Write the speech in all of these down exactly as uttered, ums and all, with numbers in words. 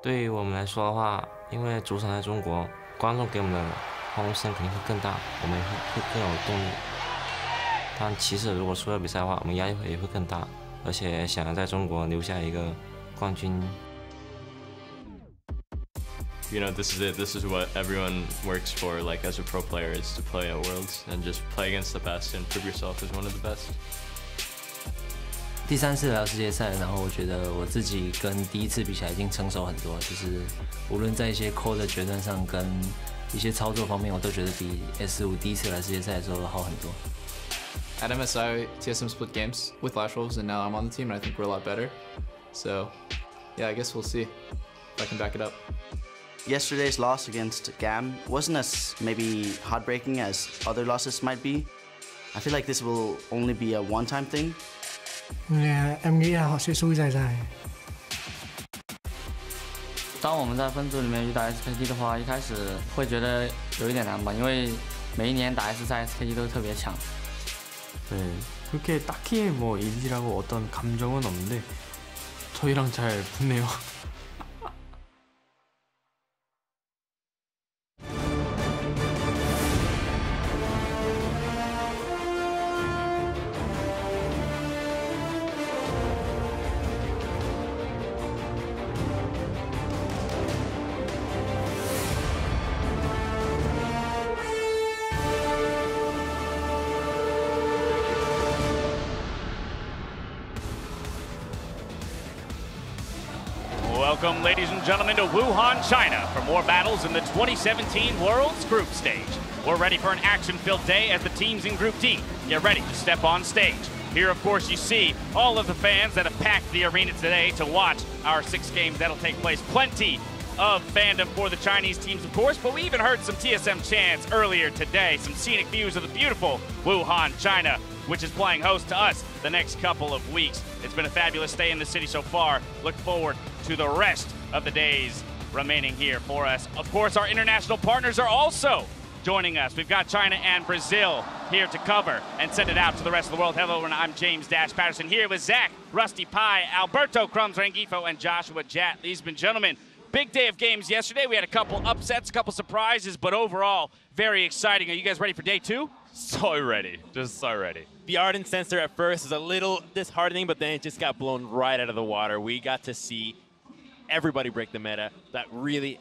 对于我们来说的话，因为主场在中国，观众给我们的欢呼声肯定会更大，我们会更有动力。但其次，如果输了比赛的话，我们压力也会更大，而且想要在中国留下一个冠军。 You know, this is it. This is what everyone works for, like, as a pro player, is to play at Worlds and just play against the best and prove yourself as one of the best. 第三次来到世界赛，然后我觉得我自己跟第一次比起来已经成熟很多，就是无论在一些 core 的决断上，跟一些操作方面，我都觉得比 S 五第一次来世界赛的时候好很多。 At M S I, T S M split games with Flash Wolves, and now I'm on the team, and I think we're a lot better. So, yeah, I guess we'll see if I can back it up. Yesterday's loss against G A M wasn't as maybe heartbreaking as other losses might be. I feel like this will only be a one-time thing. Yeah, em nghĩ là họ sẽ xui dài dài. 当我们在分组里面遇到 S K T 的话，一开始会觉得有一点难吧，因为每一年打 S 赛 S K T 都特别强。对，그렇게 딱히 뭐 일이라고 어떤 감정은 없는데 저희랑 잘 붙네요. Welcome, ladies and gentlemen, to Wuhan, China for more battles in the twenty seventeen Worlds Group Stage. We're ready for an action-filled day as the teams in Group D get ready to step on stage. Here, of course, you see all of the fans that have packed the arena today to watch our six games that'll take place. Plenty of fandom for the Chinese teams, of course, but we even heard some T S M chants earlier today, some scenic views of the beautiful Wuhan, China, which is playing host to us the next couple of weeks. It's been a fabulous day in the city so far. Look forward to the rest of the days remaining here for us. Of course, our international partners are also joining us. We've got China and Brazil here to cover and send it out to the rest of the world. Hello, and I'm James Dash Patterson here with Zach, Rusty Pie, Alberto Crumbs Rangifo, and Joshua Jatt. Ladies and gentlemen, big day of games yesterday. We had a couple upsets, a couple surprises, but overall, very exciting. Are you guys ready for day two? So ready, just so ready. The Ardent Censer at first is a little disheartening, but then it just got blown right out of the water. We got to see everybody break the meta that really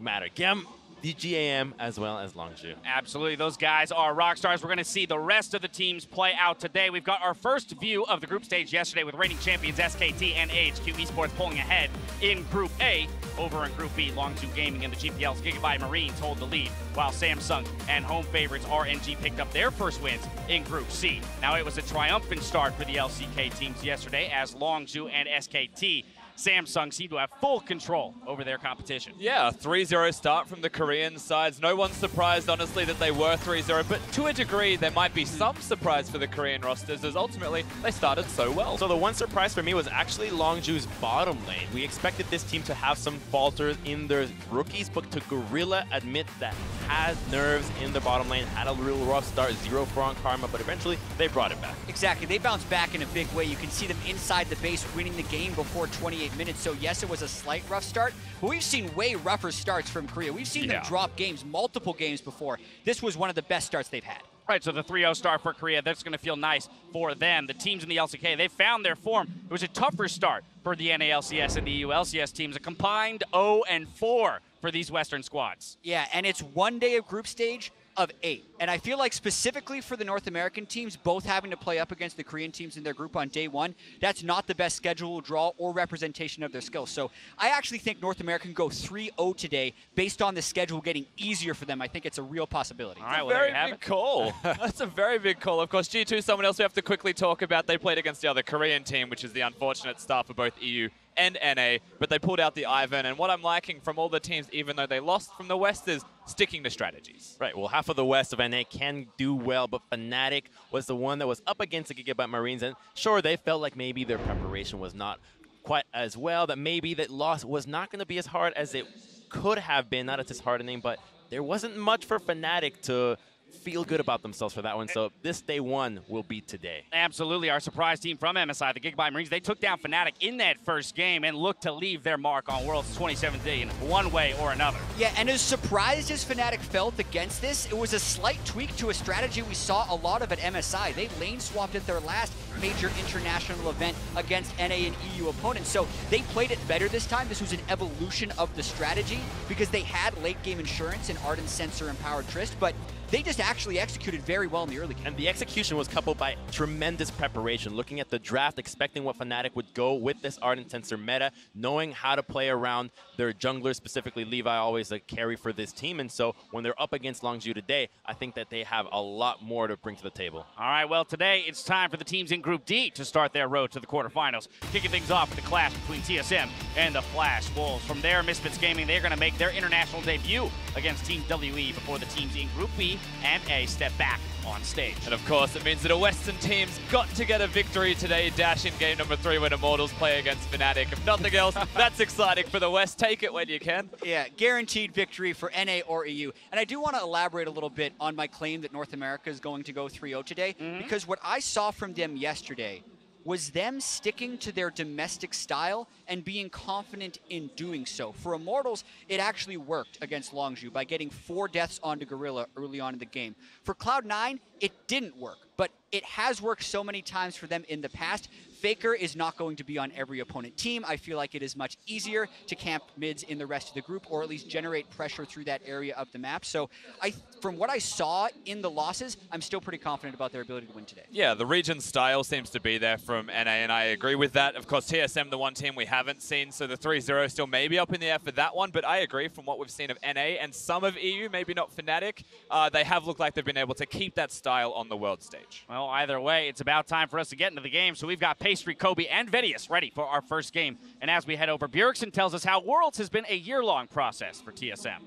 mattered. G A M, the G A M, as well as Longzhu. Absolutely, those guys are rock stars. We're gonna see the rest of the teams play out today. We've got our first view of the group stage yesterday with reigning champions S K T and A H Q Esports pulling ahead in Group A. Over in Group B, Longzhu Gaming and the G P L's Gigabyte Marines hold the lead, while Samsung and home favorites R N G picked up their first wins in Group C. Now it was a triumphant start for the L C K teams yesterday as Longzhu and S K T Samsung seemed to have full control over their competition. Yeah, three zero start from the Korean sides. No one's surprised, honestly, that they were three zero, but to a degree, there might be some surprise for the Korean rosters, as ultimately, they started so well. So the one surprise for me was actually Longju's bottom lane. We expected this team to have some falters in their rookies, but to Gorilla admit that had nerves in the bottom lane, had a real rough start, zero for on Karma, but eventually, they brought it back. Exactly, they bounced back in a big way. You can see them inside the base, winning the game before twenty-eight minutes. So yes, it was a slight rough start, but we've seen way rougher starts from Korea. We've seen yeah. them drop games, multiple games before. This was one of the best starts they've had. Right, so the three zero start for Korea, that's going to feel nice for them. The teams in the L C K, they found their form. It was a tougher start for the N A L C S and the E U L C S teams, a combined zero and four for these Western squads. Yeah, and it's one day of group stage of eight. And I feel like specifically for the North American teams, both having to play up against the Korean teams in their group on day one, that's not the best schedule draw or representation of their skills. So I actually think North America can go three zero today based on the schedule getting easier for them. I think it's a real possibility. All right, well, very big call. That's a very big call. Of course, G two, someone else we have to quickly talk about. They played against the other Korean team, which is the unfortunate start for both E U and N A, but they pulled out the Ivan, and what I'm liking from all the teams, even though they lost from the West, is sticking to strategies. Right, well, half of the West of N A can do well, but Fnatic was the one that was up against the Gigabyte Marines, and sure, they felt like maybe their preparation was not quite as well, that maybe that loss was not going to be as hard as it could have been, not as disheartening, but there wasn't much for Fnatic to feel good about themselves for that one. So this day one will be today. Absolutely. Our surprise team from M S I, the Gigabyte Marines, they took down Fnatic in that first game and looked to leave their mark on Worlds twenty-seven D in one way or another. Yeah, and as surprised as Fnatic felt against this, it was a slight tweak to a strategy we saw a lot of at M S I. They lane swapped at their last major international event against N A and E U opponents. So they played it better this time. This was an evolution of the strategy because they had late game insurance in Ardent Censer and Power Trist, but they just actually executed very well in the early game. And the execution was coupled by tremendous preparation, looking at the draft, expecting what Fnatic would go with this Ardent Censer meta, knowing how to play around their junglers, specifically Levi, always a carry for this team. And so when they're up against Longzhu today, I think that they have a lot more to bring to the table. All right, well, today it's time for the teams in Group D to start their road to the quarterfinals, kicking things off with the clash between T S M and the Flash Wolves. From there, Misfits Gaming, they're going to make their international debut against Team W E before the teams in Group B and A step back on stage. And of course, it means that a Western team's got to get a victory today, dash in game number three when Immortals play against Fnatic. If nothing else, that's exciting for the West. Take it when you can. Yeah, guaranteed victory for N A or E U. And I do want to elaborate a little bit on my claim that North America is going to go three oh today, mm-hmm. because what I saw from them yesterday was them sticking to their domestic style and being confident in doing so. For Immortals, it actually worked against Longzhu by getting four deaths onto Gorilla early on in the game. For Cloud nine, it didn't work, but it has worked so many times for them in the past. Faker is not going to be on every opponent team. I feel like it is much easier to camp mids in the rest of the group, or at least generate pressure through that area of the map. So I, from what I saw in the losses, I'm still pretty confident about their ability to win today. Yeah, the region style seems to be there from N A, and I agree with that. Of course, T S M, the one team we haven't seen, so the three zero still maybe up in the air for that one, but I agree from what we've seen of N A and some of E U, maybe not Fnatic, uh, they have looked like they've been able to keep that style on the world stage. Well, either way, it's about time for us to get into the game, so we've got Pastry, Kobe, and Vedius ready for our first game. And as we head over, Bjergsen tells us how Worlds has been a year-long process for T S M.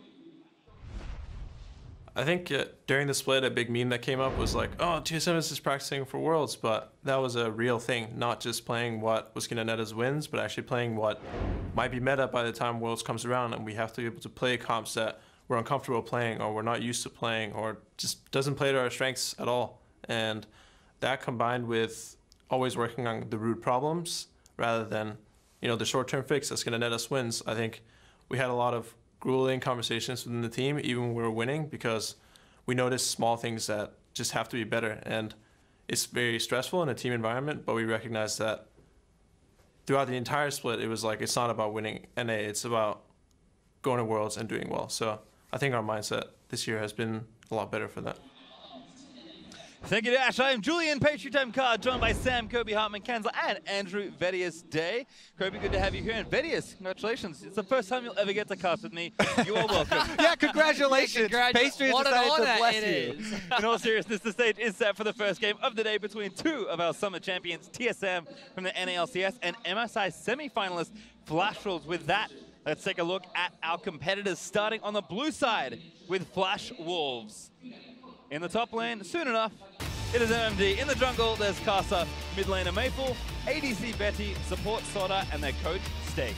I think uh, during the split, a big meme that came up was like, oh, T S M is just practicing for Worlds, but that was a real thing, not just playing what was going to net us wins, but actually playing what might be meta by the time Worlds comes around, and we have to be able to play comps that we're uncomfortable playing, or we're not used to playing, or just doesn't play to our strengths at all. And that combined with always working on the root problems rather than, you know, the short-term fix that's going to net us wins. I think we had a lot of grueling conversations within the team, even when we were winning, because we noticed small things that just have to be better. And it's very stressful in a team environment, but we recognize that throughout the entire split, it was like, it's not about winning N A, it's about going to Worlds and doing well. So I think our mindset this year has been a lot better for that. Thank you, Dash. I am Julian, Patriot Time Card, joined by Sam, Kobe, Hartman, Kanzel, and Andrew Vedius Day. Kobe, good to have you here. And Vedius, congratulations. It's the first time you'll ever get to cast with me. You are welcome. Yeah, congratulations. Congratu Pastry what decided to bless you. Is. In all seriousness, the stage is set for the first game of the day between two of our summer champions, T S M from the N A L C S and M S I semi-finalist Flash Wolves. With that, let's take a look at our competitors, starting on the blue side with Flash Wolves. In the top lane, soon enough, it is M M D. In the jungle, there's Karsa, mid laner Maple, A D C Betty, support Soda, and their coach, Stake.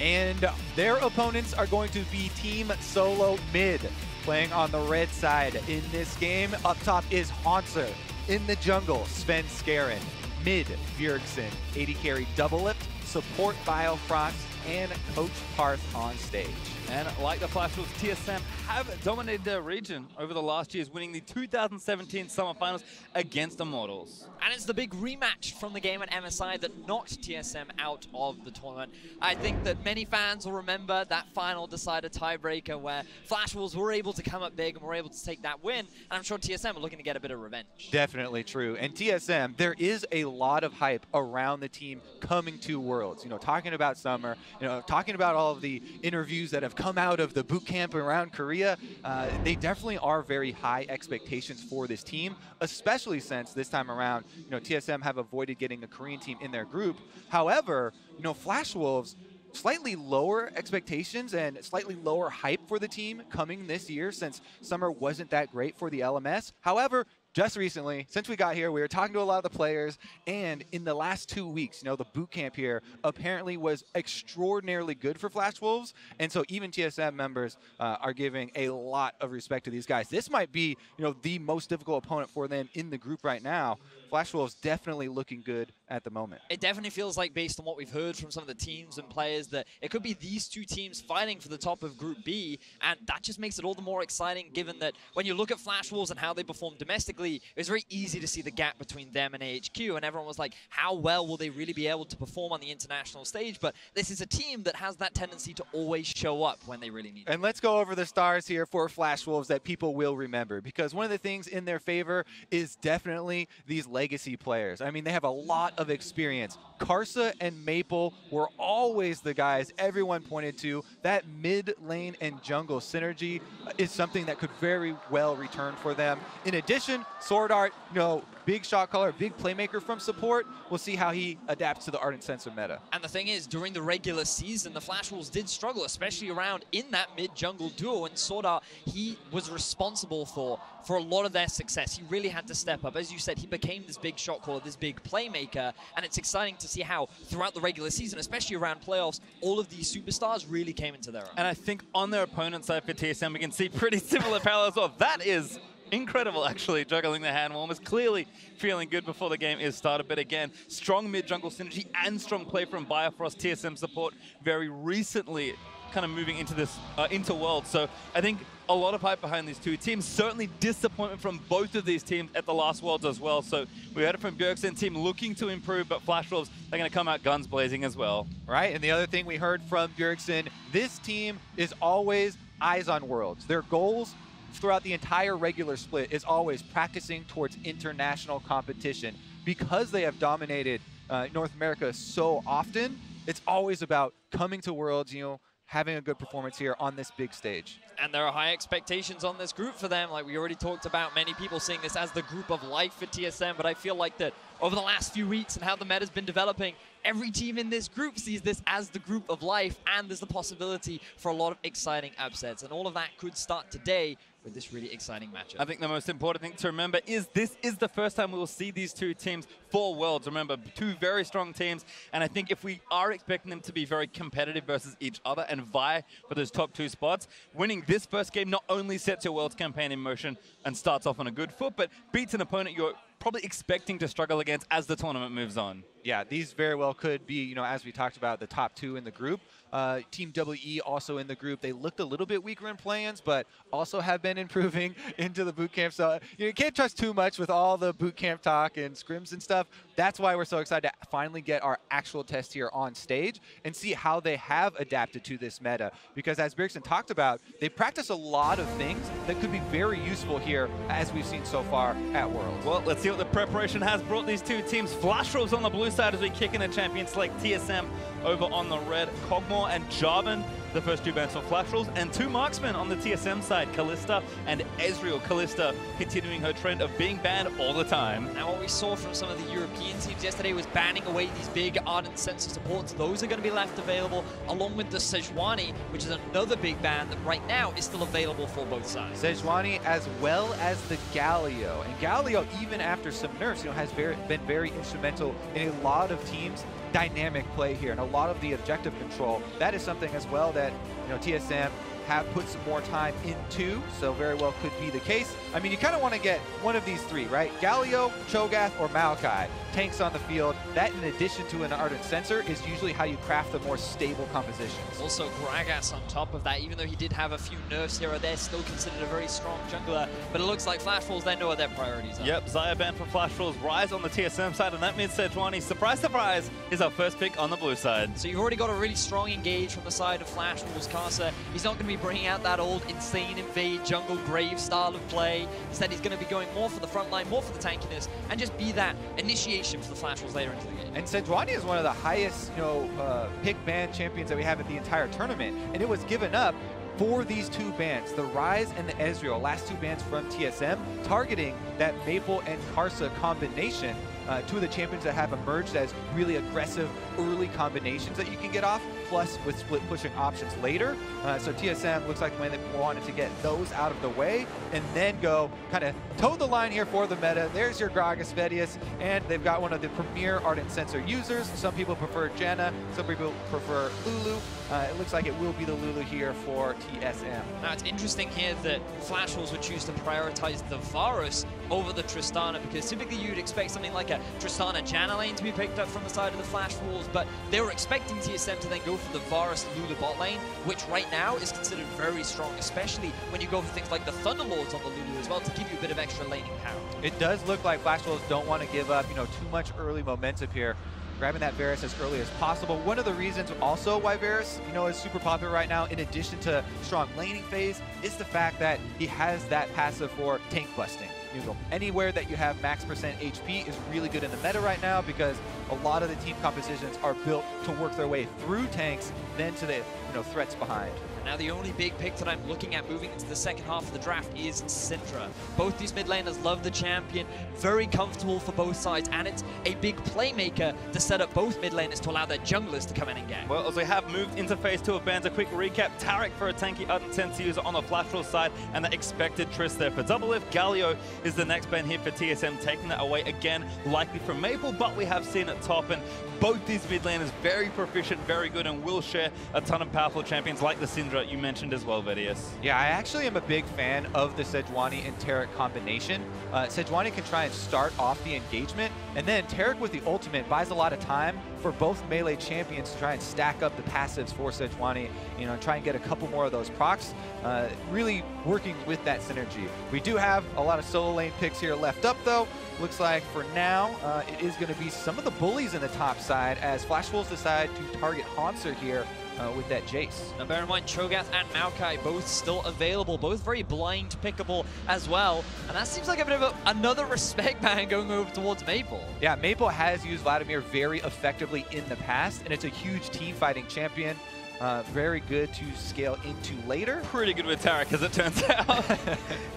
And their opponents are going to be Team Solo Mid, playing on the red side in this game. Up top is Hauntzer. In the jungle, Svenskeren. Mid, Bjergsen. A D carry Doublelift, support Biofrost, and Coach Parth on stage. And like the Flash Wolves, T S M have dominated their region over the last years, winning the two thousand seventeen Summer Finals against Immortals. And it's the big rematch from the game at M S I that knocked T S M out of the tournament. I think that many fans will remember that final decider tiebreaker where Flash Wolves were able to come up big and were able to take that win. And I'm sure T S M are looking to get a bit of revenge. Definitely true. And T S M, there is a lot of hype around the team coming to Worlds. You know, talking about summer, you know, talking about all of the interviews that have come out of the boot camp around Korea, uh, they definitely are very high expectations for this team, especially since this time around, you know, T S M have avoided getting a Korean team in their group. However, you know, Flash Wolves, slightly lower expectations and slightly lower hype for the team coming this year since summer wasn't that great for the L M S. However, just recently, since we got here, we were talking to a lot of the players, and in the last two weeks, you know, the boot camp here apparently was extraordinarily good for Flash Wolves, and so even T S M members uh, are giving a lot of respect to these guys. This might be, you know, the most difficult opponent for them in the group right now. Flash Wolves definitely looking good at the moment. It definitely feels like, based on what we've heard from some of the teams and players, that it could be these two teams fighting for the top of Group B, and that just makes it all the more exciting, given that when you look at Flash Wolves and how they perform domestically, it was very easy to see the gap between them and A H Q, and everyone was like, how well will they really be able to perform on the international stage? But this is a team that has that tendency to always show up when they really need it. And let's go over the stars here for Flash Wolves that people will remember, because one of the things in their favor is definitely these legacy players. I mean, they have a lot of experience. Karsa and Maple were always the guys everyone pointed to. That mid lane and jungle synergy is something that could very well return for them. In addition, SwordArT, you know, big shot caller, big playmaker from support. We'll see how he adapts to the Ardent Censer meta. And the thing is, during the regular season, the Flash Wolves did struggle, especially around in that mid-jungle duo, and SwordArT, he was responsible for, for a lot of their success. He really had to step up. As you said, he became this big shot caller, this big playmaker, and it's exciting to see how throughout the regular season, especially around playoffs, all of these superstars really came into their own. And I think on their opponent's side for T S M, we can see pretty similar parallels. Well, that is incredible, actually, juggling the hand warmers. Clearly feeling good before the game is started. But again, strong mid-jungle synergy and strong play from Biofrost, T S M support, very recently kind of moving into this uh, into Worlds. So I think a lot of hype behind these two teams. Certainly disappointment from both of these teams at the last Worlds as well. So we heard it from Bjergsen, team looking to improve, but Flash Wolves, they're going to come out guns blazing as well. Right, and the other thing we heard from Bjergsen, this team is always eyes on Worlds. Their goals throughout the entire regular split is always practicing towards international competition. Because they have dominated uh, North America so often, it's always about coming to Worlds, you know, having a good performance here on this big stage. And there are high expectations on this group for them. Like we already talked about, many people seeing this as the group of life for T S M, but I feel like that over the last few weeks and how the meta's been developing, every team in this group sees this as the group of life, and there's the possibility for a lot of exciting upsets. And all of that could start today with this really exciting matchup. I think the most important thing to remember is this is the first time we will see these two teams for Worlds. Remember, two very strong teams, and I think if we are expecting them to be very competitive versus each other and vie for those top two spots, winning this first game not only sets your Worlds campaign in motion and starts off on a good foot, but beats an opponent you're probably expecting to struggle against as the tournament moves on. Yeah, these very well could be, you know, as we talked about, the top two in the group. Uh, Team W E also in the group. They looked a little bit weaker in play-ins, but also have been improving into the boot camp. So you know, you can't trust too much with all the boot camp talk and scrims and stuff. That's why we're so excited to finally get our actual test here on stage and see how they have adapted to this meta. Because as Bjergsen talked about, they practice a lot of things that could be very useful here, as we've seen so far at Worlds. Well, let's see what the preparation has brought these two teams. Flash Wolves on the blue side as we kick in a champion select, T S M over on the red, Cogmore and Jarvan, the first two bans for Flash Wolves, and two marksmen on the T S M side, Kalista and Ezreal. Kalista continuing her trend of being banned all the time. Now what we saw from some of the European teams yesterday was banning away these big Ardent Censer supports. Those are going to be left available, along with the Sejuani, which is another big ban that right now is still available for both sides. Sejuani as well as the Galio. And Galio, even after some nerfs, you know, has very, been very instrumental in a lot of teams' dynamic play here, and a lot of the objective control. That is something as well that, you know, T S M have put some more time into, so very well could be the case. I mean, you kind of want to get one of these three, right? Galio, Cho'Gath, or Maokai, tanks on the field. That, in addition to an Ardent Censer, is usually how you craft the more stable compositions. Also, Gragas on top of that, even though he did have a few nerfs here or there, still considered a very strong jungler, but it looks like Flash Wolves, they know what their priorities are. Yep, Zaya ban for Flash Wolves, Ryze on the T S M side, and that means Sejuani, surprise, surprise, is our first pick on the blue side. So you've already got a really strong engage from the side of Flash Wolves. Karsa, he's not going to be bringing out that old insane invade jungle grave style of play. Instead, he's going to be going more for the front line, more for the tankiness, and just be that initiation for the Flash Wolves later into the game. And Sejuani is one of the highest, you know, uh, pick ban champions that we have at the entire tournament, and it was given up for these two bans, the Ryze and the Ezreal, last two bans from T S M, targeting that Maple and Karsa combination. Uh, two of the champions that have emerged as really aggressive early combinations that you can get off. plus with split pushing options later. Uh, so T S M looks like they wanted to get those out of the way and then go kind of toe the line here for the meta. There's your Gragas Vedius, and they've got one of the premier Ardent Censer users. Some people prefer Janna, some people prefer Lulu. Uh, it looks like it will be the Lulu here for T S M. Now it's interesting here that Flash Wolves would choose to prioritize the Varus over the Tristana, because typically you'd expect something like a Tristana Janna lane to be picked up from the side of the Flash Wolves, but they were expecting T S M to then go for the Varus Lulu bot lane, which right now is considered very strong, especially when you go for things like the Thunderlords on the Lulu as well to give you a bit of extra laning power. It does look like Flash Wolves don't want to give up, you know, too much early momentum here, grabbing that Varus as early as possible. One of the reasons also why Varus, you know, is super popular right now, in addition to strong laning phase, is the fact that he has that passive for tank busting. You know, anywhere that you have max percent H P is really good in the meta right now, because a lot of the team compositions are built to work their way through tanks, then to the, you know, threats behind. Now the only big pick that I'm looking at moving into the second half of the draft is Syndra. Both these mid laners love the champion, very comfortable for both sides, and it's a big playmaker to set up both mid laners to allow their junglers to come in and get. Well, as we have moved into phase two of bans, a quick recap. Taric for a tanky Ardent Censer user on the Flash Wolves side, and the expected Triss there for Doublelift. Galio is the next ban here for T S M, taking that away again, likely from Maple, but we have seen at top, and both these mid laners very proficient, very good, and will share a ton of powerful champions like the Syndra you mentioned as well, Vedius. Yeah, I actually am a big fan of the Sejuani and Taric combination. Uh, Sejuani can try and start off the engagement, and then Taric with the ultimate buys a lot of time for both melee champions to try and stack up the passives for Sejuani, you know, try and get a couple more of those procs, uh, really working with that synergy. We do have a lot of solo lane picks here left up, though. Looks like for now, uh, it is going to be some of the bullies in the top side as Flash Wolves decide to target Hauntzer here. Uh, with that Jace. Now bear in mind, Cho'Gath and Maokai both still available, both very blind pickable as well, and that seems like a bit of a, another respect ban going over towards Maple. Yeah, Maple has used Vladimir very effectively in the past, and it's a huge team fighting champion. Uh, very good to scale into later. Pretty good with Taric, as it turns out.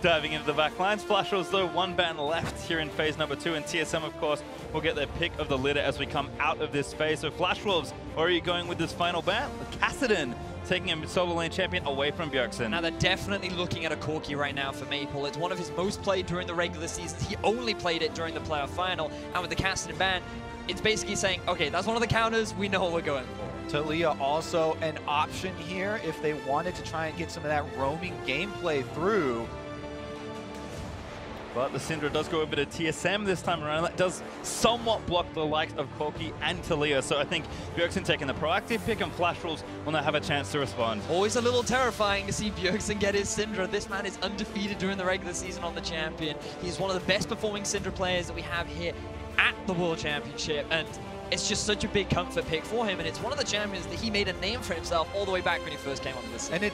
Diving into the back lines. Flash Wolves, though, one ban left here in phase number two, and T S M, of course, will get their pick of the litter as we come out of this phase. So Flash Wolves, or are you going with this final ban? Kassadin, taking a solo lane champion away from Bjergsen. Now they're definitely looking at a Corki right now for Maple. It's one of his most played during the regular season. He only played it during the playoff final, and with the Kassadin ban, it's basically saying, okay, that's one of the counters, we know what we're going for. Talia also an option here if they wanted to try and get some of that roaming gameplay through. But the Syndra does go over to T S M this time around. That does somewhat block the likes of Corki and Talia. So I think Bjergsen taking the proactive pick, and Flash Wolves will now have a chance to respond. Always a little terrifying to see Bjergsen get his Syndra. This man is undefeated during the regular season on the champion. He's one of the best performing Syndra players that we have here at the World Championship. And it's just such a big comfort pick for him, and it's one of the champions that he made a name for himself all the way back when he first came onto this. And in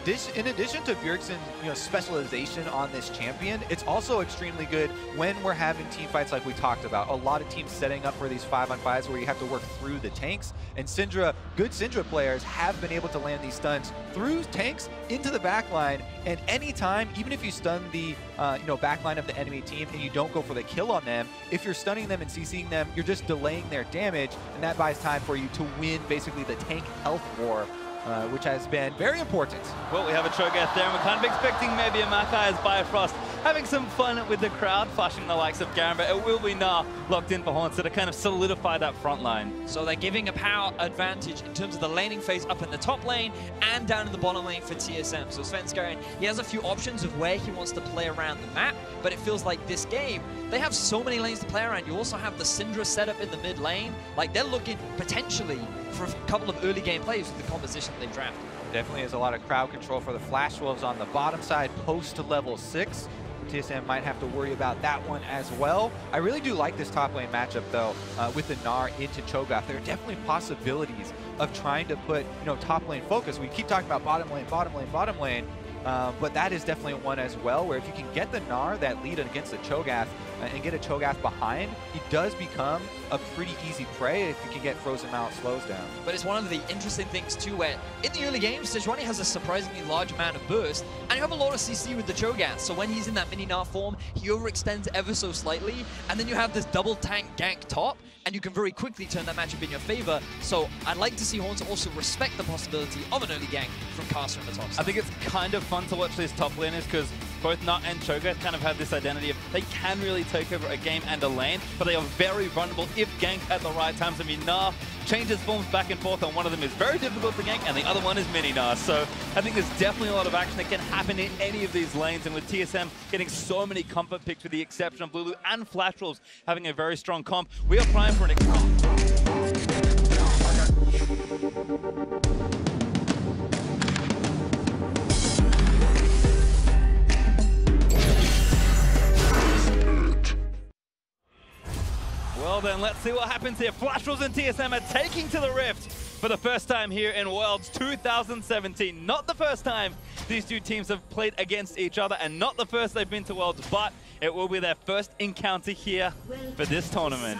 addition to Bjergsen's, you know, specialization on this champion, it's also extremely good when we're having team fights like we talked about. A lot of teams setting up for these five on fives where you have to work through the tanks, and Syndra, good Syndra players have been able to land these stuns through tanks into the backline, and any time, even if you stun the uh, you know, backline of the enemy team and you don't go for the kill on them, if you're stunning them and CCing them, you're just delaying their damage, and that buys time for you to win basically the tank health war, uh, which has been very important. Well, we have a Cho'Gath there, and we're kind of expecting maybe a Maokai as Biofrost, having some fun with the crowd, flashing the likes of Garamba. It will be Gnar locked in for Hauntzer to kind of solidify that front line. So they're giving a power advantage in terms of the laning phase up in the top lane and down in the bottom lane for T S M. So Svenskeren, he has a few options of where he wants to play around the map, but it feels like this game, they have so many lanes to play around. You also have the Syndra setup in the mid lane. Like, they're looking potentially for a couple of early game plays with the composition they drafted. Definitely is a lot of crowd control for the Flash Wolves on the bottom side, post to level six. T S M might have to worry about that one as well. I really do like this top lane matchup, though, uh, with the Gnar into Cho'Gath. There are definitely possibilities of trying to put, you know, top lane focus. We keep talking about bottom lane, bottom lane, bottom lane. Um, but that is definitely one as well, where if you can get the Gnar, that lead against the Cho'Gath, uh, and get a Cho'Gath behind, he does become a pretty easy prey if you can get frozen mount slows down. But it's one of the interesting things too, where in the early game, Sejuani has a surprisingly large amount of burst, and you have a lot of C C with the Cho'Gath, so when he's in that mini Gnar form, he overextends ever so slightly, and then you have this double tank gank top, and you can very quickly turn that matchup in your favor. So I'd like to see Hauntzer also respect the possibility of an early gank from Karsa in the top side. I think it's kind of fun to watch these top laners because both Gnar and Cho'Gath kind of have this identity of they can really take over a game and a lane, but they are very vulnerable if ganked at the right times. I mean, Gnar changes forms back and forth, and one of them is very difficult to gank, and the other one is mini Gnar. So I think there's definitely a lot of action that can happen in any of these lanes, and with T S M getting so many comfort picks with the exception of Lulu and Flash Wolves having a very strong comp, we are primed for an ex- Well then, let's see what happens here. Flash Wolves and T S M are taking to the Rift for the first time here in Worlds two thousand seventeen. Not the first time these two teams have played against each other, and not the first they've been to Worlds, but it will be their first encounter here for this tournament.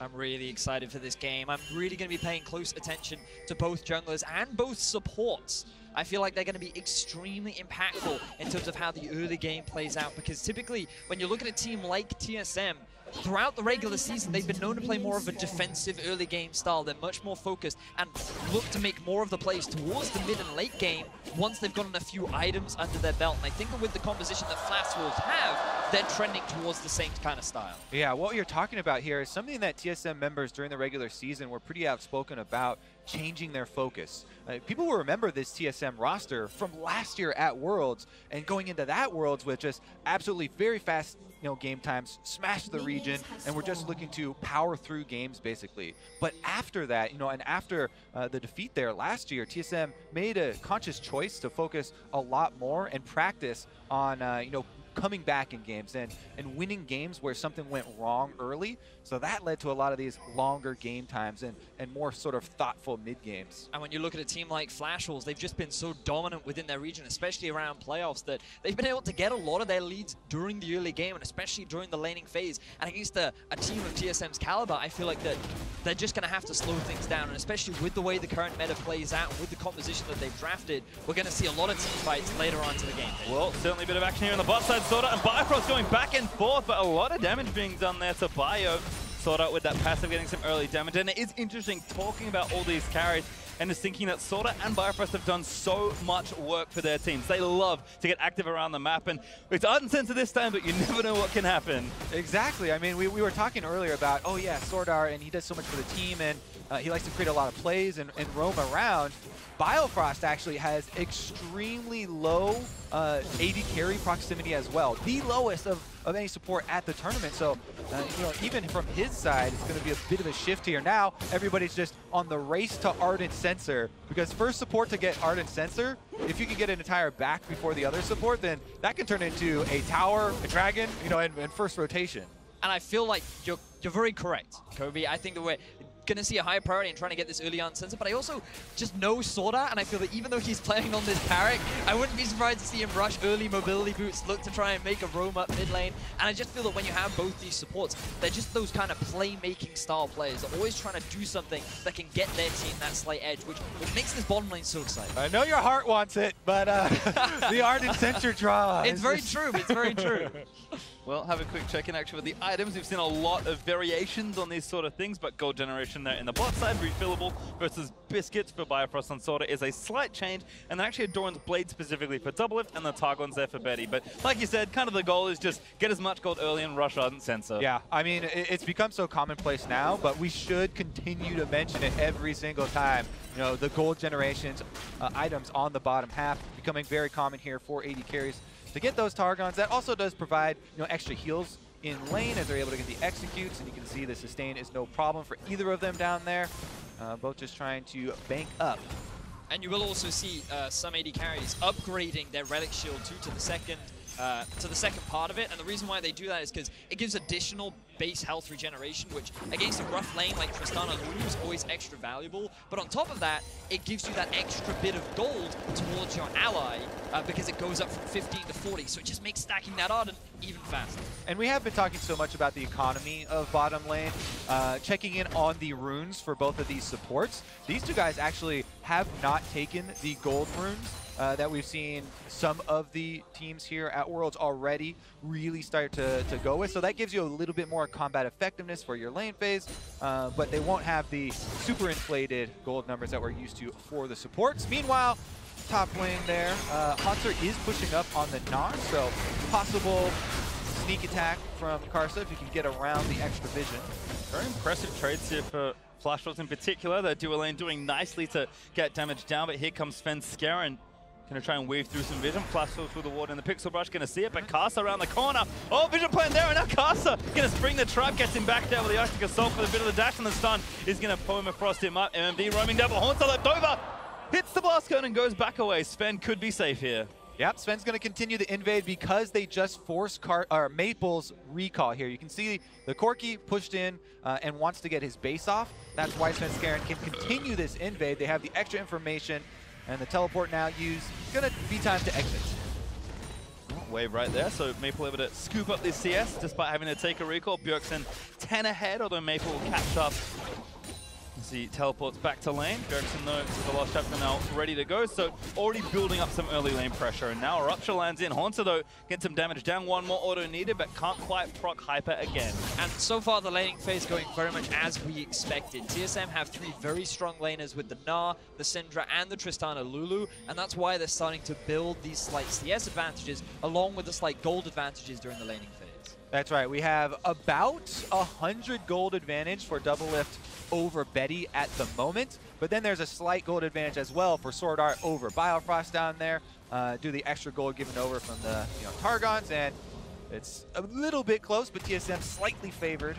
I'm really excited for this game. I'm really going to be paying close attention to both junglers and both supports. I feel like they're going to be extremely impactful in terms of how the early game plays out, because typically when you look at a team like T S M, throughout the regular season, they've been known to play more of a defensive early game style. They're much more focused and look to make more of the plays towards the mid and late game once they've gotten a few items under their belt. And I think with the composition that Flash Wolves have, they're trending towards the same kind of style. Yeah, what you're talking about here is something that T S M members during the regular season were pretty outspoken about, changing their focus. Uh, people will remember this T S M roster from last year at Worlds, and going into that Worlds with just absolutely very fast, you know, game times, smash the region, and we're just looking to power through games basically. But after that, you know, and after uh, the defeat there last year, T S M made a conscious choice to focus a lot more and practice on, uh, you know, coming back in games and, and winning games where something went wrong early. So that led to a lot of these longer game times and, and more sort of thoughtful mid-games. And when you look at a team like Flash Wolves, they've just been so dominant within their region, especially around playoffs, that they've been able to get a lot of their leads during the early game, and especially during the laning phase. And against a, a team of T S M's caliber, I feel like that they're just going to have to slow things down. And especially with the way the current meta plays out, with the composition that they've drafted, we're going to see a lot of team fights later on to the game. Well, certainly a bit of action here on the bot side. SwordArT and Biofrost going back and forth, but a lot of damage being done there to Bio. SwordArT with that passive getting some early damage, and it is interesting talking about all these carries and just thinking that SwordArT and Biofrost have done so much work for their teams. They love to get active around the map, and it's Ardent Censer this time, but you never know what can happen. Exactly. I mean, we, we were talking earlier about, oh yeah, SwordArT, and he does so much for the team, and uh, he likes to create a lot of plays and, and roam around. Biofrost actually has extremely low uh, A D carry proximity as well, the lowest of, of any support at the tournament. So uh, you know, even from his side, it's going to be a bit of a shift here. Now everybody's just on the race to Ardent Censer, because first support to get Ardent Censer, if you can get an entire back before the other support, then that can turn into a tower, a dragon, you know, and, and first rotation. And I feel like you're, you're very correct, Kobe. I think the way going to see a high priority in trying to get this early on sensor, but I also just know SwordArT, and I feel that even though he's playing on this Taric, I wouldn't be surprised to see him rush early mobility boots, look to try and make a roam up mid lane, and I just feel that when you have both these supports, they're just those kind of playmaking style players. They're always trying to do something that can get their team that slight edge, which, which makes this bottom lane so exciting. I know your heart wants it, but uh, the Ardent Censer draw. It's very true, it's very true. Well, have a quick check-in actually with the items. We've seen a lot of variations on these sort of things, but gold generation there in the bot side, refillable versus biscuits for Biofrost and SwordArT is a slight change, and actually Doran's blade specifically for Doublelift, and the Targon's there for Betty. But like you said, kind of the goal is just get as much gold early and rush Ardent Censer. Yeah, I mean, it's become so commonplace now, but we should continue to mention it every single time. You know, the gold generations, uh, items on the bottom half becoming very common here for A D carries to get those Targons. That also does provide, you know, extra heals in lane as they're able to get the executes, and you can see the sustain is no problem for either of them down there. Uh, both just trying to bank up. And you will also see uh, some A D carries upgrading their Relic Shield too to the second, uh, to the second part of it, and the reason why they do that is because it gives additional base health regeneration, which against a rough lane like Tristana Lulu is always extra valuable. But on top of that, it gives you that extra bit of gold towards your ally uh, because it goes up from fifteen to forty. So it just makes stacking that Ardent even faster. And we have been talking so much about the economy of bottom lane. Uh, checking in on the runes for both of these supports. These two guys actually have not taken the gold runes. Uh, that we've seen some of the teams here at Worlds already really start to, to go with. So that gives you a little bit more combat effectiveness for your lane phase, uh, but they won't have the super inflated gold numbers that we're used to for the supports. Meanwhile, top lane there, uh, Hauntzer is pushing up on the Gnar, so possible sneak attack from Karsa if you can get around the extra vision. Very impressive trades here for Flash Wolves in particular. That dual lane doing nicely to get damage down, but here comes Svenskeren. Going to try and weave through some vision. Flash Wolves with the ward and the pixel brush. Going to see it, but Karsa around the corner. Oh, vision plant there, and now Karsa going to spring the trap. Gets him back there with the Arctic Assault for the bit of the dash, and the stun is going to permafrost him up. M M D roaming double. Hauntzer left over. Hits the blast gun and goes back away. Sven could be safe here. Yep, Sven's going to continue the invade because they just forced Car or Maple's recall here. You can see the Corki pushed in uh, and wants to get his base off. That's why Svenskeren can continue this invade. They have the extra information. And the teleport now used. Gonna be time to exit. Wave right there, so Maple able to scoop up this C S despite having to take a recall. Bjergsen ten ahead, although Maple will catch up as he teleports back to lane. Bjergsen, though, with the last chapter now ready to go, so already building up some early lane pressure. And now Rupture lands in. Hauntzer, though, gets some damage down. One more auto needed, but can't quite proc Hyper again. And so far, the laning phase going very much as we expected. T S M have three very strong laners with the Gnar, the Syndra, and the Tristana Lulu, and that's why they're starting to build these slight C S advantages along with the slight gold advantages during the laning phase. That's right. We have about one hundred gold advantage for Doublelift over Betty at the moment, but then there's a slight gold advantage as well for SwordArT over Biofrost down there, uh, due to the extra gold given over from the you know, Targons, and it's a little bit close, but T S M slightly favored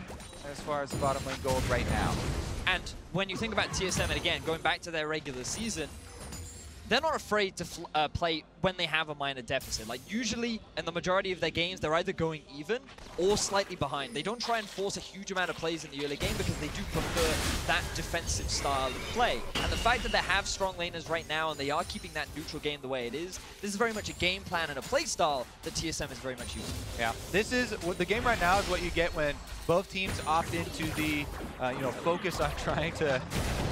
as far as the bottom lane gold right now. And when you think about T S M, and again, going back to their regular season, they're not afraid to fl uh, play when they have a minor deficit. Like usually, in the majority of their games, they're either going even or slightly behind. They don't try and force a huge amount of plays in the early game because they do prefer that defensive style of play. And the fact that they have strong laners right now and they are keeping that neutral game the way it is, this is very much a game plan and a play style that T S M is very much using. Yeah, this is the game right now is what you get when both teams opt into the uh, you know focus on trying to.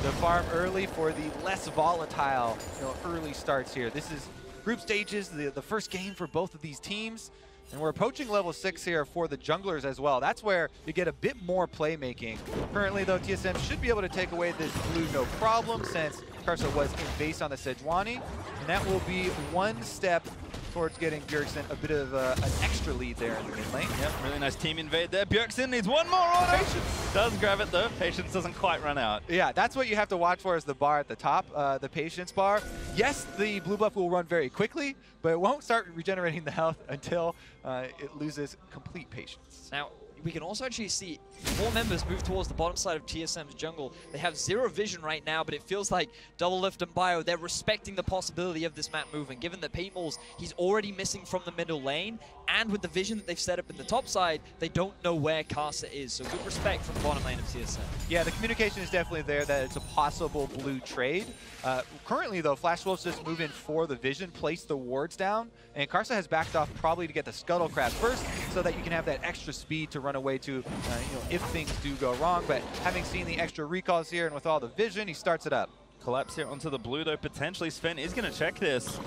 The farm early for the less volatile you know, early starts here. This is group stages, the, the first game for both of these teams. And we're approaching level six here for the junglers as well. That's where you get a bit more playmaking. Currently though, T S M should be able to take away this blue no problem since Karsa was in base on the Sejuani. And that will be one step towards getting Bjergsen a bit of uh, an extra lead there in the mid lane. Yep, really nice team invade there. Bjergsen needs one more auto. Patience does grab it though. Patience doesn't quite run out. Yeah, that's what you have to watch for is the bar at the top, uh, the patience bar. Yes, the blue buff will run very quickly, but it won't start regenerating the health until uh, it loses complete patience. Now, we can also actually see four members move towards the bottom side of T S M's jungle. They have zero vision right now, but it feels like Doublelift and Bio, they're respecting the possibility of this map moving. Given that Paymals, he's already missing from the middle lane, and with the vision that they've set up in the top side, they don't know where Karsa is. So good respect from the bottom lane of T S M. Yeah, the communication is definitely there that it's a possible blue trade. Uh, currently though, Flash Wolves just move in for the vision, place the wards down, and Karsa has backed off probably to get the Scuttle Crab first so that you can have that extra speed to run away to, uh, you know, if things do go wrong. But having seen the extra recalls here and with all the vision, he starts it up. Collapse here onto the blue, though. Potentially, Sven is going to check this.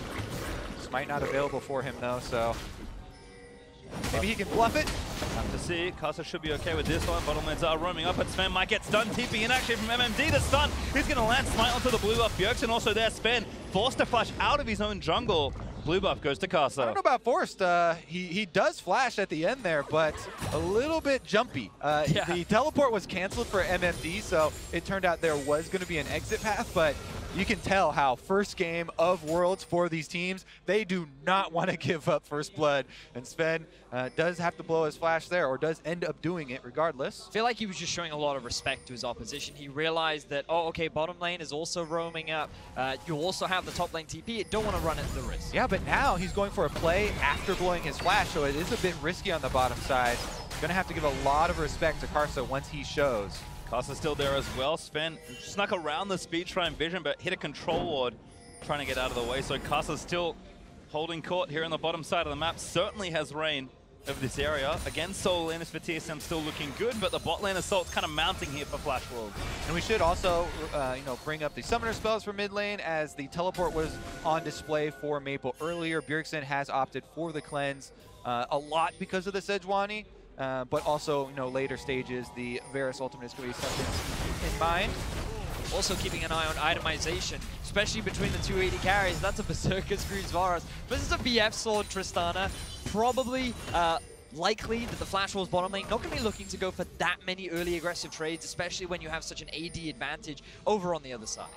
This might not available for him, though, so maybe he can bluff it. Have to see. Karsa should be okay with this one. Bottom lanes are roaming up, but Sven might get stunned. T P in action from M M D. The stun is going to land smite onto the blue buff. Bjergsen also there. Sven forced to flash out of his own jungle. Blue buff goes to Karsa. I don't know about Forrest. Uh, he, he does flash at the end there, but a little bit jumpy. Uh, yeah. The teleport was canceled for M M D, so it turned out there was going to be an exit path, but you can tell how first game of Worlds for these teams, they do not want to give up first blood. And Sven uh, does have to blow his flash there, or does end up doing it regardless. I feel like he was just showing a lot of respect to his opposition. He realized that, oh, okay, bottom lane is also roaming up. Uh, you also have the top lane T P. You don't want to run at the risk. Yeah, but now he's going for a play after blowing his flash, so it is a bit risky on the bottom side. Gonna have to give a lot of respect to Karsa once he shows. Karsa's still there as well. Sven snuck around the Speed Shrine Vision, but hit a control ward trying to get out of the way. So Karsa's still holding court here on the bottom side of the map. Certainly has reign of this area. Again, solo laners for T S M still looking good, but the bot lane assault's kind of mounting here for Flash Wolves. And we should also uh, you know, bring up the summoner spells for mid lane, as the teleport was on display for Maple earlier. Bjergsen has opted for the cleanse uh, a lot because of the Sejuani, uh, but also, you know, later stages, the Varus ultimate is going to be something in mind. Also keeping an eye on itemization, especially between the two A D carries. That's a Berserker Screws Varus. This is a B F Sword Tristana. Probably uh, likely that the Flash Wolves bottom lane not going to be looking to go for that many early aggressive trades, especially when you have such an A D advantage over on the other side.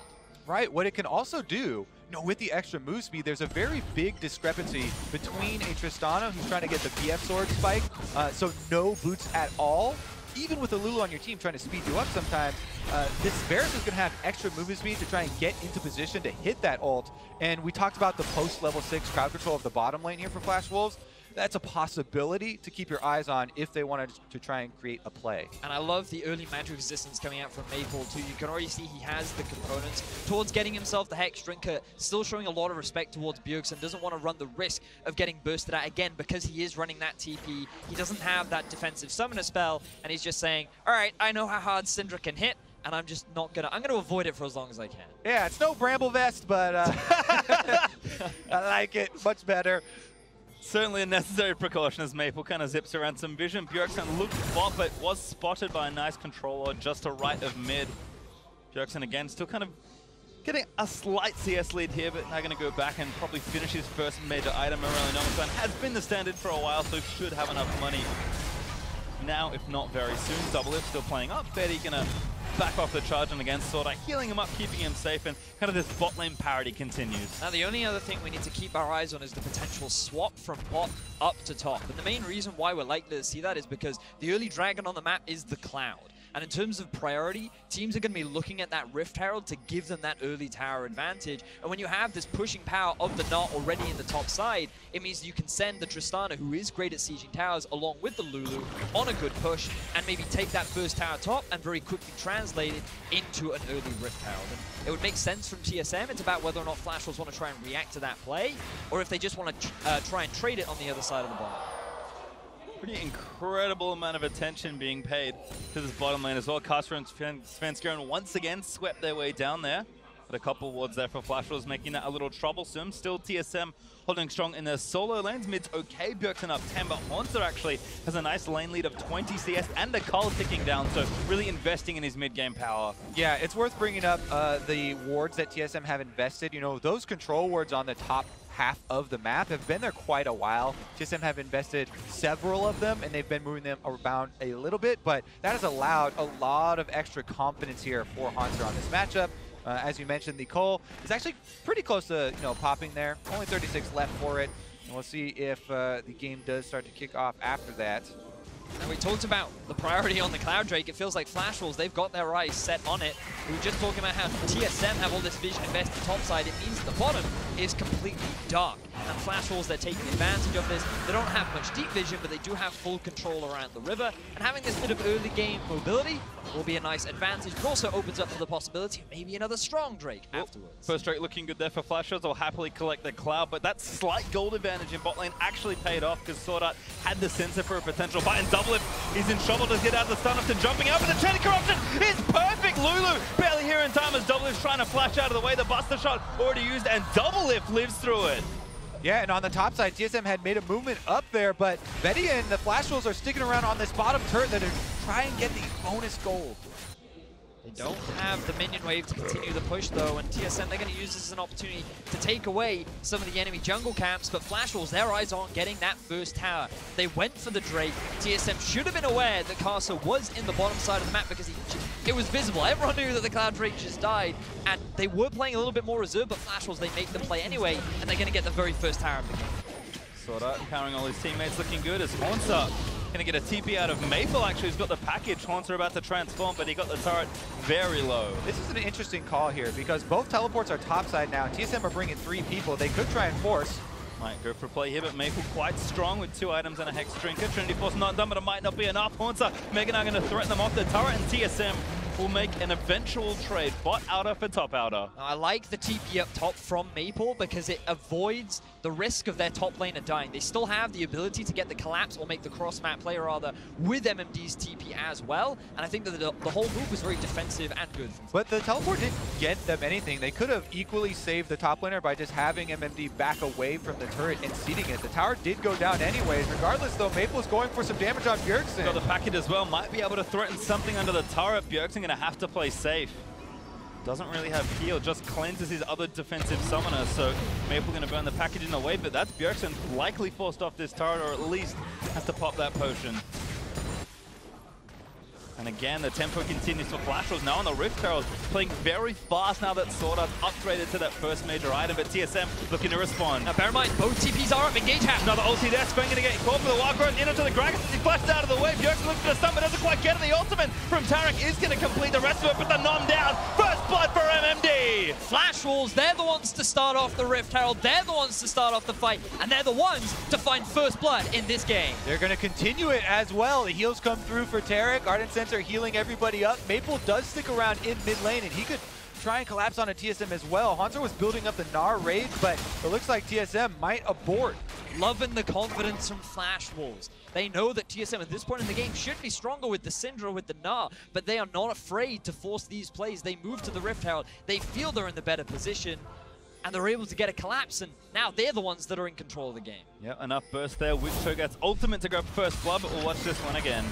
Right, what it can also do, you know, with the extra move speed, there's a very big discrepancy between a Tristana who's trying to get the B F Sword spike, uh, so no boots at all. Even with a Lulu on your team trying to speed you up sometimes, uh, this Varus is going to have extra movement speed to try and get into position to hit that ult. And we talked about the post-level six crowd control of the bottom lane here for Flash Wolves. That's a possibility to keep your eyes on if they wanted to try and create a play. And I love the early magic resistance coming out from Maple too. You can already see he has the components towards getting himself the Hex Drinker, still showing a lot of respect towards Bjergsen, doesn't want to run the risk of getting bursted out again because he is running that T P. He doesn't have that defensive summoner spell, and he's just saying, all right, I know how hard Syndra can hit, and I'm just not gonna, I'm gonna avoid it for as long as I can. Yeah, it's no Bramble Vest, but uh, I like it much better. Certainly a necessary precaution as Maple kind of zips around some vision. Bjergsen looked bot, but was spotted by a nice controller just to right of mid. Bjergsen again still kind of getting a slight C S lead here, but now going to go back and probably finish his first major item. Morelli-Nomasan has been the standard for a while, so should have enough money now, if not very soon. Doublelift still playing up. Betty going to back off the charge, and again, sort of healing him up, keeping him safe, and kind of this bot lane parity continues. Now, the only other thing we need to keep our eyes on is the potential swap from bot up to top. And the main reason why we're likely to see that is because the early dragon on the map is the Cloud. And in terms of priority, teams are going to be looking at that Rift Herald to give them that early tower advantage. And when you have this pushing power of the Knot already in the top side, it means you can send the Tristana, who is great at sieging towers, along with the Lulu on a good push, and maybe take that first tower top and very quickly translate it into an early Rift Herald. And it would make sense from T S M. It's about whether or not Flash Wolves want to try and react to that play, or if they just want to uh, try and trade it on the other side of the bottom. Pretty incredible amount of attention being paid to this bottom lane as well. Karsa and Svenskeren once again swept their way down there. But a couple wards there for Flash Wolves, making that a little troublesome. Still T S M holding strong in their solo lanes. Mid's okay, Bjergsen up ten, but Hauntzer actually has a nice lane lead of twenty C S and a Cull ticking down, so really investing in his mid-game power. Yeah, it's worth bringing up uh, the wards that T S M have invested. You know, those control wards on the top half of the map have been there quite a while. T S M have invested several of them, and they've been moving them around a little bit, but that has allowed a lot of extra confidence here for Hauntzer on this matchup. Uh, as you mentioned, the Cole is actually pretty close to, you know, popping there. Only thirty-six left for it, and we'll see if uh, the game does start to kick off after that. And we talked about the priority on the Cloud Drake. It feels like Flash Wolves, they've got their eyes set on it. We were just talking about how T S M have all this vision invested topside. It means the bottom is completely dark. And Flash Wolves, they're taking advantage of this. They don't have much deep vision, but they do have full control around the river. And having this bit of early game mobility will be a nice advantage, but also opens up for the possibility of maybe another strong Drake well, afterwards. First Drake looking good there for Flash Wolves. They'll happily collect the Cloud, but that slight gold advantage in bot lane actually paid off because SwordArT had the sensor for a potential buy, and Doublelift is in trouble to get out of the stun after jumping up, and the Chain Corruption is perfect! Lulu barely here in time as Doublelift's trying to flash out of the way. The Buster Shot already used, and Doublelift lives through it. Yeah, and on the top side, T S M had made a movement up there, but Betty and the Flash Wolves are sticking around on this bottom turret that are trying to get the bonus gold. They don't have the minion wave to continue the push, though, and T S M, they're going to use this as an opportunity to take away some of the enemy jungle camps, but Flash Wolves, their eyes on getting that first tower. They went for the Drake. T S M should have been aware that Karsa was in the bottom side of the map because he just, it was visible. Everyone knew that the Cloud Drake just died, and they were playing a little bit more reserve, but Flash Wolves, they make the play anyway, and they're going to get the very first tower of the game. SwordArT empowering all his teammates, looking good as Hauntzer. Gonna get a T P out of Maple, actually, who's got the package. Hauntzer about to transform, but he got the turret very low. This is an interesting call here because both teleports are topside now. T S M are bringing three people. They could try and force Might go for a play here, but Maple quite strong with two items and a Hex Trinket. Trinity Force not done, but it might not be enough. Hauntzer, Megan are going to threaten them off. The turret and T S M will make an eventual trade. Bot outer for top outer. I like the T P up top from Maple because it avoids the risk of their top laner dying. They still have the ability to get the collapse or make the cross-map play, rather, with M M D's T P as well. And I think that the, the whole group was very defensive and good. But the teleport didn't get them anything. They could have equally saved the top laner by just having M M D back away from the turret and seating it. The tower did go down anyways. Regardless, though, Maple's going for some damage on Bjergsen. Got the packet as well. Might be able to threaten something under the turret. Bjergsen to have to play safe. Doesn't really have heal, just cleanses his other defensive summoner, so Maple gonna burn the package in a way, but that's Bjergsen likely forced off this turret, or at least has to pop that potion. And again, the tempo continues for Flash Wolves. Now on the Rift Herald, playing very fast now that SwordArT's upgraded to that first major item, but T S M looking to respond. Now bear in mind, both T Ps are up, engage half. Another ulti there, Sven gonna get caught for the wild growth, in onto the Gragas, he flashes out of the way, Bjergsen looks for the stun, but doesn't quite get it. The ultimate from Taric is gonna complete the rest of it, but the nom down, first blood for M M D! Flash Wolves, they're the ones to start off the Rift Herald, they're the ones to start off the fight, and they're the ones to find first blood in this game. They're gonna continue it as well. The heals come through for Taric, Ardent Censer are healing everybody up. Maple does stick around in mid lane, and he could try and collapse on a T S M as well. Hauntzer was building up the Gnar raid, but it looks like T S M might abort. Loving the confidence from Flash Wolves. They know that T S M at this point in the game should be stronger with the Syndra, with the Gnar, but they are not afraid to force these plays. They move to the Rift Herald. They feel they're in the better position, and they're able to get a collapse, and now they're the ones that are in control of the game. Yeah, enough burst there with Cho'Gath's ultimate to grab first blood, but we'll watch this one again.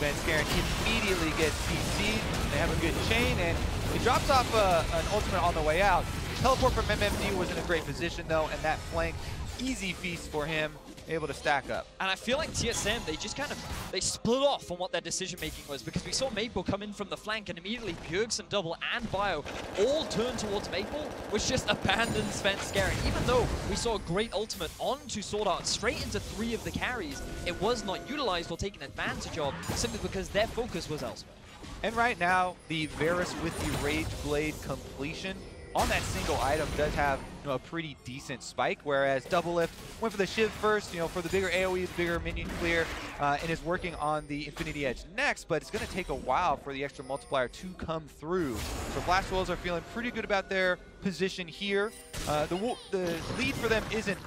Svenskeren immediately gets P C'd. They have a good chain, and he drops off uh, an ultimate on the way out. Teleport from M M D was in a great position, though, and that flank, easy feast for him, able to stack up. And I feel like T S M, they just kind of, they split off on what their decision-making was, because we saw Maple come in from the flank, and immediately Bjergsen, Double, and Bio all turned towards Maple, which just abandoned Svenskeren. Even though we saw a great ultimate onto SwordArT, straight into three of the carries, it was not utilized or taken advantage of, simply because their focus was elsewhere. And right now, the Varus with the Rage Blade completion on that single item does have, you know, a pretty decent spike, whereas Doublelift went for the Shiv first, you know, for the bigger AoE, the bigger minion clear, uh, and is working on the Infinity Edge next, but it's going to take a while for the extra multiplier to come through. So Flash Wolves are feeling pretty good about their position here. Uh, the, the lead for them isn't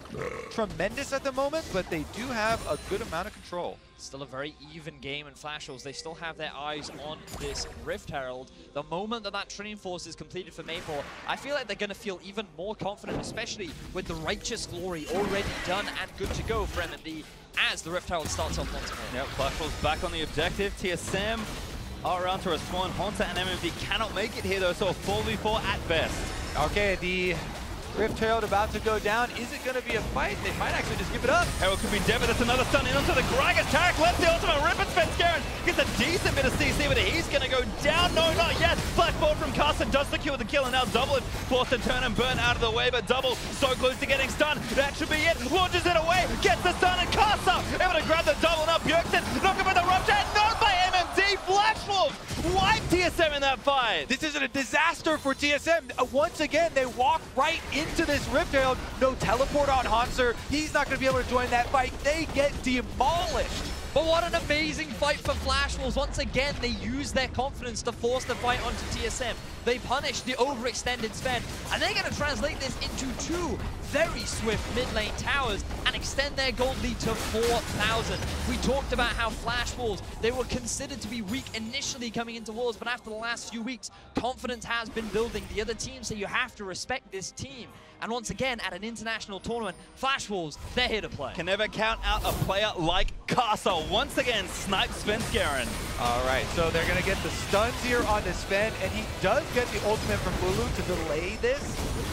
tremendous at the moment, but they do have a good amount of control. Still a very even game in Flash Wolves. They still have their eyes on this Rift Herald. The moment that that Trinity Force is completed for Maple, I feel like they're going to feel even more confident, especially with the Righteous Glory already done and good to go for M M D as the Rift Herald starts off once more. Yep, Flash Wolves back on the objective. T S M are around to respond. Hauntzer and M M D cannot make it here, though, so a four v four at best. Okay, the Rift Herald about to go down. Is it going to be a fight? They might actually just give it up. Herald could be dead, but that's another stun in onto the Gragas. Taric left the ultimate rip, and Svenskeren gets a decent bit of C C, but he's going to go down. No, not yet. Flash forward from Karsa does the kill with the kill, and now Double is forced to turn and burn out of the way, but Double so close to getting stunned. That should be it. Launches it away, gets the stun, and Karsa able to grab the Double. Now Bjergsen knocking with the rupture, and knocked by M M D. Flash Wolves wipe T S M in that fight. This isn't a disaster for T S M. Once again, they walk right in into this Rift Herald. No teleport on Hauntzer. He's not going to be able to join that fight. They get demolished. But what an amazing fight for Flash Wolves. Once again, they use their confidence to force the fight onto T S M. They punish the overextended Sven, and they're going to translate this into two very swift mid-lane towers and extend their gold lead to four thousand. We talked about how Flash Wolves, they were considered to be weak initially coming into Worlds, but after the last few weeks, confidence has been building. The other team say you have to respect this team. And once again, at an international tournament, Flash Wolves, they're here to play. Can never count out a player like Karsa. Once again, snipes Svenskeren. All right, so they're going to get the stuns here on this Sven, and he does get the ultimate from Lulu to delay this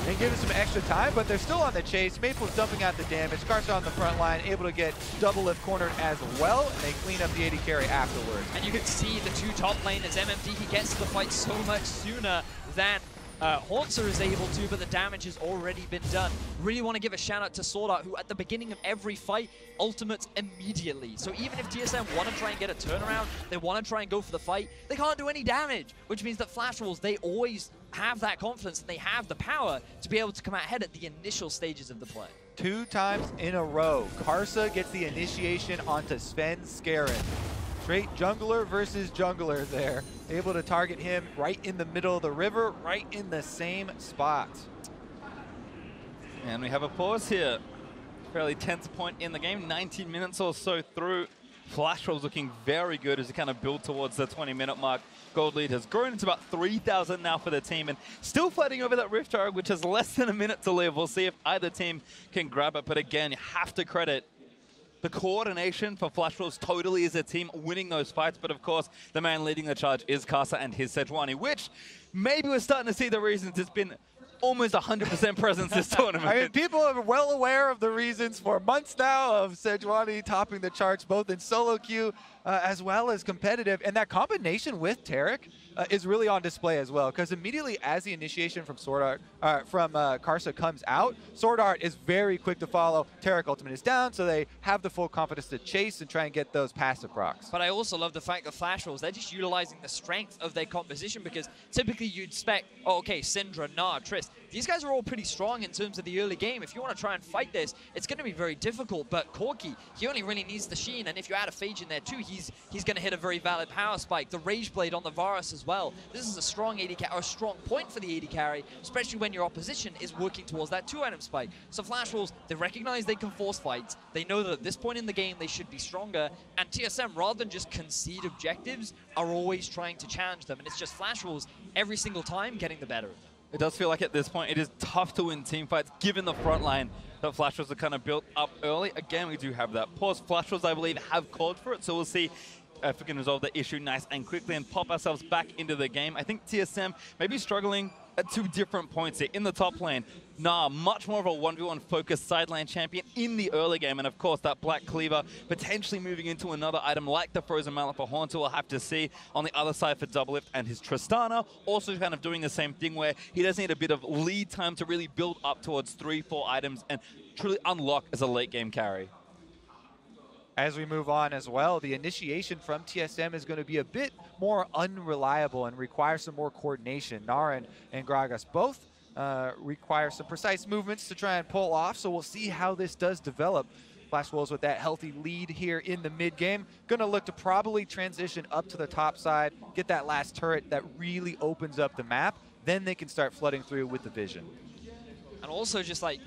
and give him some extra time, but they're still on the chase. Maple's dumping out the damage. Karsa on the front line, able to get Doublelift cornered as well, and they clean up the A D carry afterwards. And you can see the two top laners. M M D, he gets to the fight so much sooner than Uh, Hauntzer is able to, but the damage has already been done. Really want to give a shout out to SwordArT, who at the beginning of every fight ultimates immediately. So even if T S M want to try and get a turnaround, they want to try and go for the fight, they can't do any damage, which means that Flash Wolves, they always have that confidence and they have the power to be able to come out ahead at the initial stages of the play. two times in a row. Karsa gets the initiation onto Svenskeren. Straight jungler versus jungler there. Able to target him right in the middle of the river, right in the same spot. And we have a pause here. Fairly tense point in the game, nineteen minutes or so through. Flash Wolves looking very good as they kind of build towards the twenty minute mark. Gold lead has grown to about three thousand now for the team, and still fighting over that Rift Arc, which has less than a minute to live. We'll see if either team can grab it, but again, you have to credit the coordination for Flash Wolves totally as a team, winning those fights, but of course, the man leading the charge is Karsa and his Sejuani, which maybe we're starting to see the reasons it's been almost one hundred percent presence this tournament. I mean, people are well aware of the reasons for months now of Sejuani topping the charts, both in solo queue uh, as well as competitive. And that combination with Taric uh, is really on display as well, because immediately as the initiation from SwordArT, uh, from uh, Karsa comes out, SwordArT is very quick to follow. Taric ultimate is down, so they have the full confidence to chase and try and get those passive procs. But I also love the fact that Flash Wolves, they're just utilizing the strength of their composition, because typically you'd expect, oh, okay, Syndra, Gnar, Trist. These guys are all pretty strong in terms of the early game. If you want to try and fight this, it's going to be very difficult. But Corki, he only really needs the Sheen, and if you add a Phage in there too, he's he's going to hit a very valid power spike. The Rage Blade on the Varus as well. This is a strong A D carry, or a strong point for the A D carry, especially when your opposition is working towards that two-item spike. So Flash Wolves, they recognize they can force fights. They know that at this point in the game they should be stronger. And T S M, rather than just concede objectives, are always trying to challenge them. And it's just Flash Wolves every single time getting the better of them. It does feel like at this point it is tough to win teamfights given the front line that Flash Wolves are kind of built up early. Again, we do have that pause. Flash Wolves, I believe, have called for it, so we'll see if we can resolve the issue nice and quickly and pop ourselves back into the game. I think T S M may be struggling at two different points here. In the top lane, Gnar, much more of a one v one focused side lane champion in the early game. And of course, that Black Cleaver potentially moving into another item like the Frozen Mallet for Hauntzer. We'll have to see on the other side for Doublelift and his Tristana. Also kind of doing the same thing where he does need a bit of lead time to really build up towards three, four items and truly unlock as a late game carry. As we move on as well, the initiation from T S M is going to be a bit more unreliable and require some more coordination. Gnar and Gragas both uh, require some precise movements to try and pull off, so we'll see how this does develop. Flash Wolves with that healthy lead here in the mid-game. Going to look to probably transition up to the top side, get that last turret that really opens up the map. Then they can start flooding through with the vision. And also just like,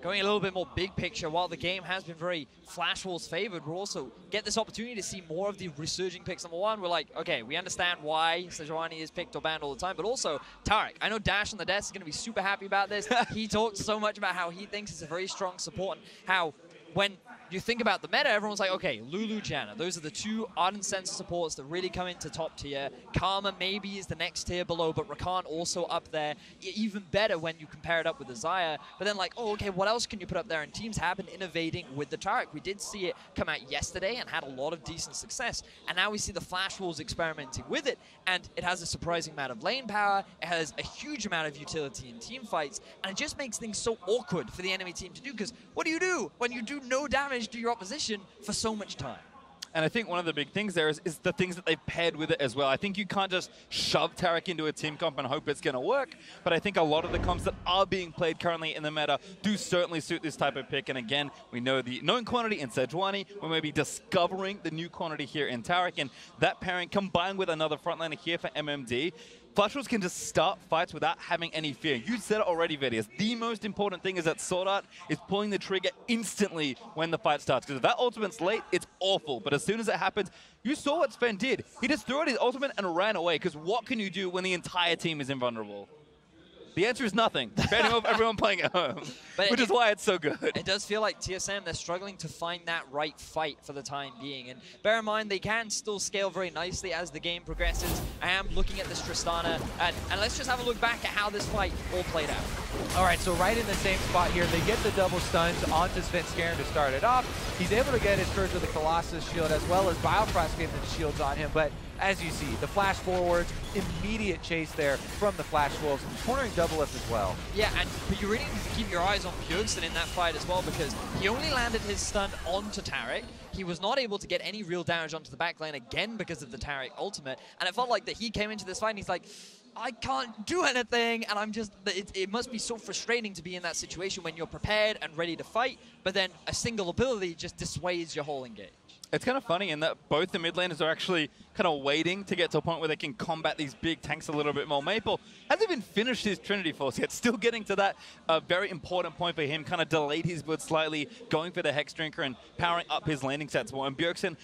going a little bit more big picture, while the game has been very Flash Wolves favored, we'll also get this opportunity to see more of the resurging picks. Number one, we're like, okay, we understand why Sejuani is picked or banned all the time, but also Taric. I know Dash on the desk is going to be super happy about this. He talks so much about how he thinks it's a very strong support and how when you think about the meta, everyone's like, okay, Lulu, Janna, those are the two Ardent Censer supports that really come into top tier. Karma maybe is the next tier below, but Rakan also up there. Even better when you compare it up with Azaya. But then like, oh, okay, what else can you put up there? And teams have been innovating with the Taric. We did see it come out yesterday and had a lot of decent success. And now we see the Flash Wolves experimenting with it, and it has a surprising amount of lane power. It has a huge amount of utility in team fights, and it just makes things so awkward for the enemy team to do, because what do you do when you do no damage to your opposition for so much time? And I think one of the big things there is, is the things that they've paired with it as well. I think you can't just shove Taric into a team comp and hope it's going to work, but I think a lot of the comps that are being played currently in the meta do certainly suit this type of pick. And again, we know the known quantity in Sejuani. We may be discovering the new quantity here in Taric, and that pairing combined with another frontliner here for M M D, Flash Wolves can just start fights without having any fear. You said it already, Vettius. The most important thing is that SwordArT is pulling the trigger instantly when the fight starts. Because if that ultimate's late, it's awful. But as soon as it happens, you saw what Sven did. He just threw out his ultimate and ran away. Because what can you do when the entire team is invulnerable? The answer is nothing, depending on everyone playing at home, but which it, is why it's so good. It does feel like T S M, they're struggling to find that right fight for the time being. And bear in mind, they can still scale very nicely as the game progresses. I am looking at this Tristana, and, and let's just have a look back at how this fight all played out. All right, so right in the same spot here, they get the double stuns onto Svenskeren to start it off. He's able to get his Curse with the Colossus shield, as well as Biofrost getting the shields on him, but as you see, the flash forwards, immediate chase there from the Flash Wolves, cornering Doublelift as well. Yeah, and but you really need to keep your eyes on Bjergsen in that fight as well, because he only landed his stun onto Taric. He was not able to get any real damage onto the back lane again because of the Taric ultimate, and it felt like that he came into this fight and he's like, I can't do anything, and I'm just, it, it must be so frustrating to be in that situation when you're prepared and ready to fight, but then a single ability just dissuades your whole engage. It's kind of funny in that both the mid laners are actually kind of waiting to get to a point where they can combat these big tanks a little bit more. Maple hasn't even finished his Trinity Force yet, still getting to that uh, very important point for him, kind of delayed his build slightly, going for the Hex Drinker and powering up his landing sets more. And Bjergsen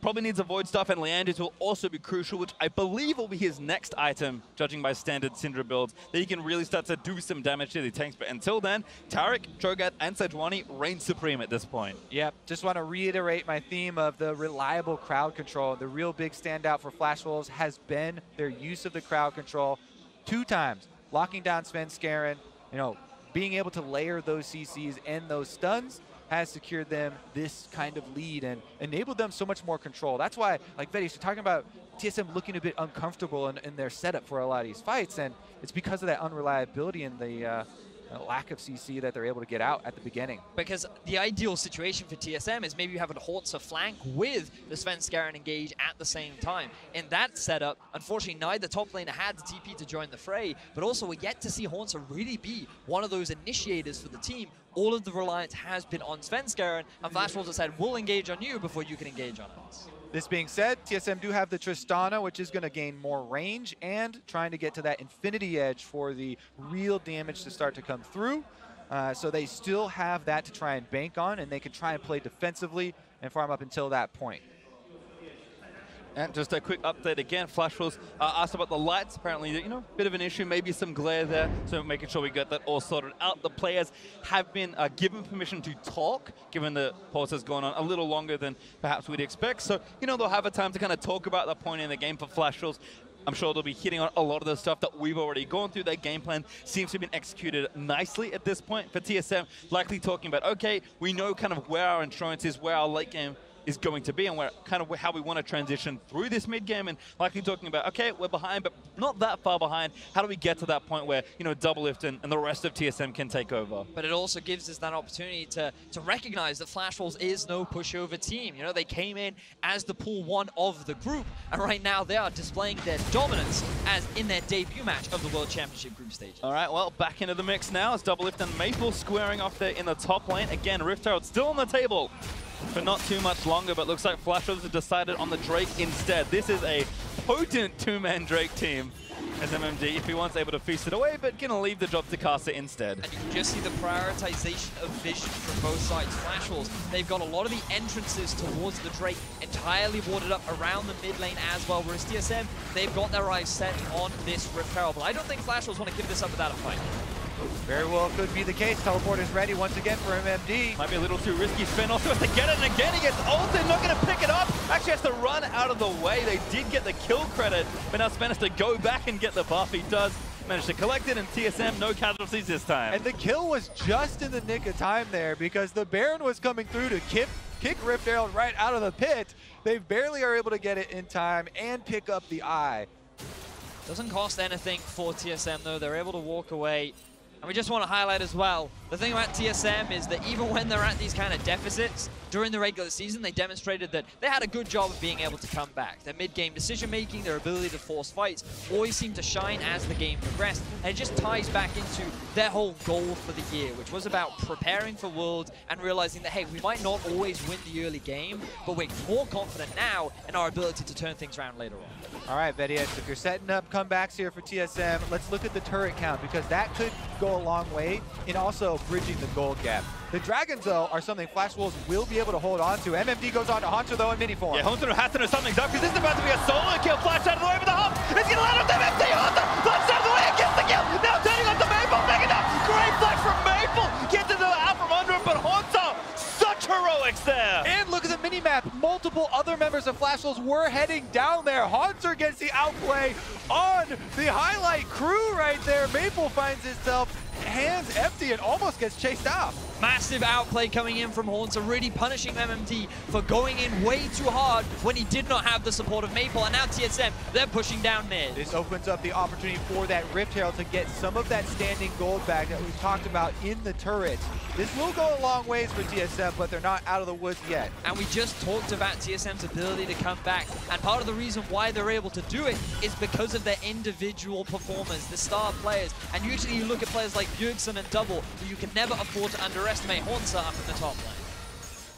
probably needs a Void Stuff, and Leanders will also be crucial, which I believe will be his next item, judging by standard Syndra builds, that he can really start to do some damage to the tanks. But until then, Taric, Cho'Gath, and Sejuani reign supreme at this point. Yep, just want to reiterate my theme of the reliable crowd control. The real big standout for Flash Wolves has been their use of the crowd control two times, locking down Svenskeren, you know, being able to layer those C Cs and those stuns, has secured them this kind of lead and enabled them so much more control. That's why, like Betty, she's talking about T S M looking a bit uncomfortable in, in their setup for a lot of these fights, and it's because of that unreliability and the uh, lack of C C that they're able to get out at the beginning. Because the ideal situation for T S M is maybe you have a Hauntzer flank with the Svenskeren engage at the same time. In that setup, unfortunately, neither top laner had the T P to join the fray, but also we're yet to see Hauntzer really be one of those initiators for the team. All of the reliance has been on Svenskeren, and Flash Wolves have said, we'll engage on you before you can engage on us. This being said, T S M do have the Tristana, which is going to gain more range and trying to get to that infinity edge for the real damage to start to come through. Uh, so they still have that to try and bank on, and they can try and play defensively and farm up until that point. And just a quick update again, Flash Wolves uh, asked about the lights. Apparently, you know, bit of an issue, maybe some glare there. So making sure we got that all sorted out. The players have been uh, given permission to talk, given the pause has gone on a little longer than perhaps we'd expect. So, you know, they'll have a time to kind of talk about the point in the game for Flash Wolves. I'm sure they'll be hitting on a lot of the stuff that we've already gone through. Their game plan seems to have been executed nicely at this point for T S M, likely talking about, okay, we know kind of where our insurance is, where our late game is going to be, and we're kind of how we want to transition through this mid game, and likely talking about, okay, we're behind, but not that far behind. How do we get to that point where, you know, Doublelift and, and the rest of T S M can take over? But it also gives us that opportunity to, to recognize that Flash Wolves is no pushover team. You know, they came in as the pool one of the group, and right now they are displaying their dominance as in their debut match of the World Championship group stage. All right, well, back into the mix now as Doublelift and Maple squaring off there in the top lane. Again, Rift Herald still on the table for not too much longer, but looks like Flash Wolves have decided on the Drake instead. This is a potent two-man Drake team, as M M D, if he wants, able to feast it away, but gonna leave the job to Karsa instead. And you can just see the prioritization of vision from both sides. Flash Wolves, they've got a lot of the entrances towards the Drake entirely warded up around the mid lane as well, whereas T S M, they've got their eyes set on this Rift Herald. But I don't think Flash Wolves want to give this up without a fight. Very well could be the case. Teleport is ready once again for M M D. Might be a little too risky. Spin also has to get it, and again he gets ulted, not going to pick it up. Actually has to run out of the way. They did get the kill credit, but now Sven has to go back and get the buff. He does manage to collect it, and T S M, no casualties this time. And the kill was just in the nick of time there, because the Baron was coming through to kick, kick Rift Herald right out of the pit. They barely are able to get it in time and pick up the eye. Doesn't cost anything for T S M, though. They're able to walk away. And we just want to highlight as well, the thing about T S M is that even when they're at these kind of deficits, during the regular season, they demonstrated that they had a good job of being able to come back. Their mid-game decision-making, their ability to force fights, always seemed to shine as the game progressed. And it just ties back into their whole goal for the year, which was about preparing for Worlds and realizing that, hey, we might not always win the early game, but we're more confident now in our ability to turn things around later on. All right, Betty, if you're setting up comebacks here for T S M, let's look at the turret count, because that could go a long way in also bridging the gold gap. The Dragons, though, are something Flash Wolves will be able to hold on to. M M D goes on to Hauntzer, though, in mini form. Yeah, Hauntzer has to know something, though, because this is about to be a solo kill. Flash out of the way with the hump. It's going to land up to M M D. Hauntzer, Flash out of the way, and gets the kill. Now turning on to Maple, big enough. Great flash from Maple. Gets into the out from under him, but Hauntzer, such heroics there. And look at the mini-map. Multiple other members of Flash Wolves were heading down there. Hauntzer gets the outplay on the highlight crew right there. Maple finds himself hands empty and almost gets chased out. Massive outplay coming in from Hauntzer, really punishing M M D for going in way too hard when he did not have the support of Maple. And now T S M, they're pushing down mid. This opens up the opportunity for that Rift Herald to get some of that standing gold back that we've talked about in the turret. This will go a long ways for T S M, but they're not out of the woods yet. And we just talked about T S M's ability to come back. And part of the reason why they're able to do it is because of their individual performers, the star players. And usually you look at players like Bjergsen and Double, who you can never afford to underestimate. Hauntzer up in the top lane.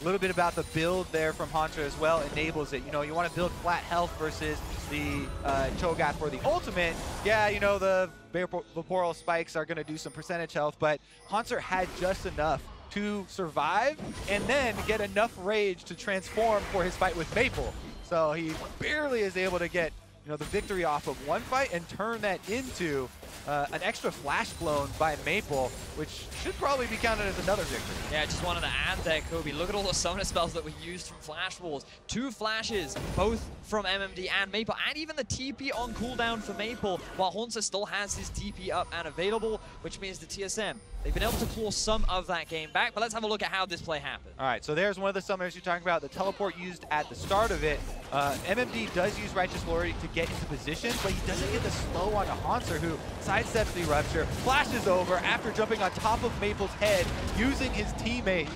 A little bit about the build there from Hauntzer as well enables it. You know, you want to build flat health versus the uh, Cho'Gath for the ultimate. Yeah, you know, the Vaporeal spikes are going to do some percentage health, but Hauntzer had just enough to survive and then get enough rage to transform for his fight with Maple. So he barely is able to get, you know, the victory off of one fight and turn that into uh, an extra flash blown by Maple, which should probably be counted as another victory. Yeah, I just wanted to add there, Kobe. Look at all the summoner spells that we used from Flash Wolves. Two flashes, both from M M D and Maple, and even the T P on cooldown for Maple, while Hauntzer still has his T P up and available, which means the T S M, they've been able to claw some of that game back, but let's have a look at how this play happened. All right, so there's one of the summoners you're talking about, the teleport used at the start of it. Uh, M M D does use Righteous Glory to get into position, but he doesn't get the slow on to Hauntzer, who sidesteps the Rupture, flashes over after jumping on top of Maple's head, using his teammate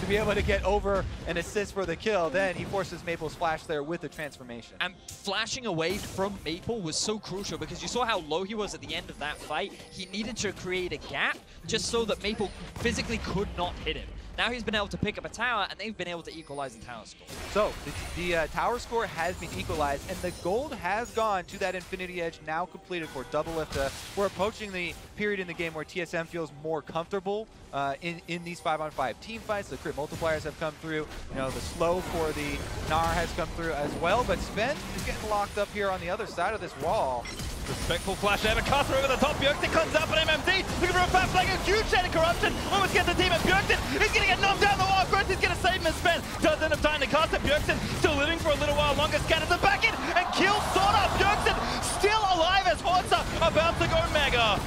to be able to get over and assist for the kill. Then he forces Maple's flash there with the transformation. And flashing away from Maple was so crucial because you saw how low he was at the end of that fight. He needed to create a gap just so that Maple physically could not hit him. Now he's been able to pick up a tower, and they've been able to equalize the tower score. So the, the uh, tower score has been equalized, and the gold has gone to that Infinity Edge now completed for Doublelift. Uh, we're approaching the period in the game where T S M feels more comfortable uh, in, in these five on five team fights. The crit multipliers have come through. You know, the slow for the Gnar has come through as well, but Sven is getting locked up here on the other side of this wall. Respectful flash there, and Karsa over the top. Bjergsen comes up, and M M D looking for a fast flag, a huge head of corruption. Almost gets the team, and Bjergsen is going to get knocked down the wall. Of course, he's going to save him, and Sven doesn't have time to cast it. Bjergsen still living for a little while longer. Scanners the back in, and kills SwordArT. Bjergsen still alive as Hauntzer about to go mega.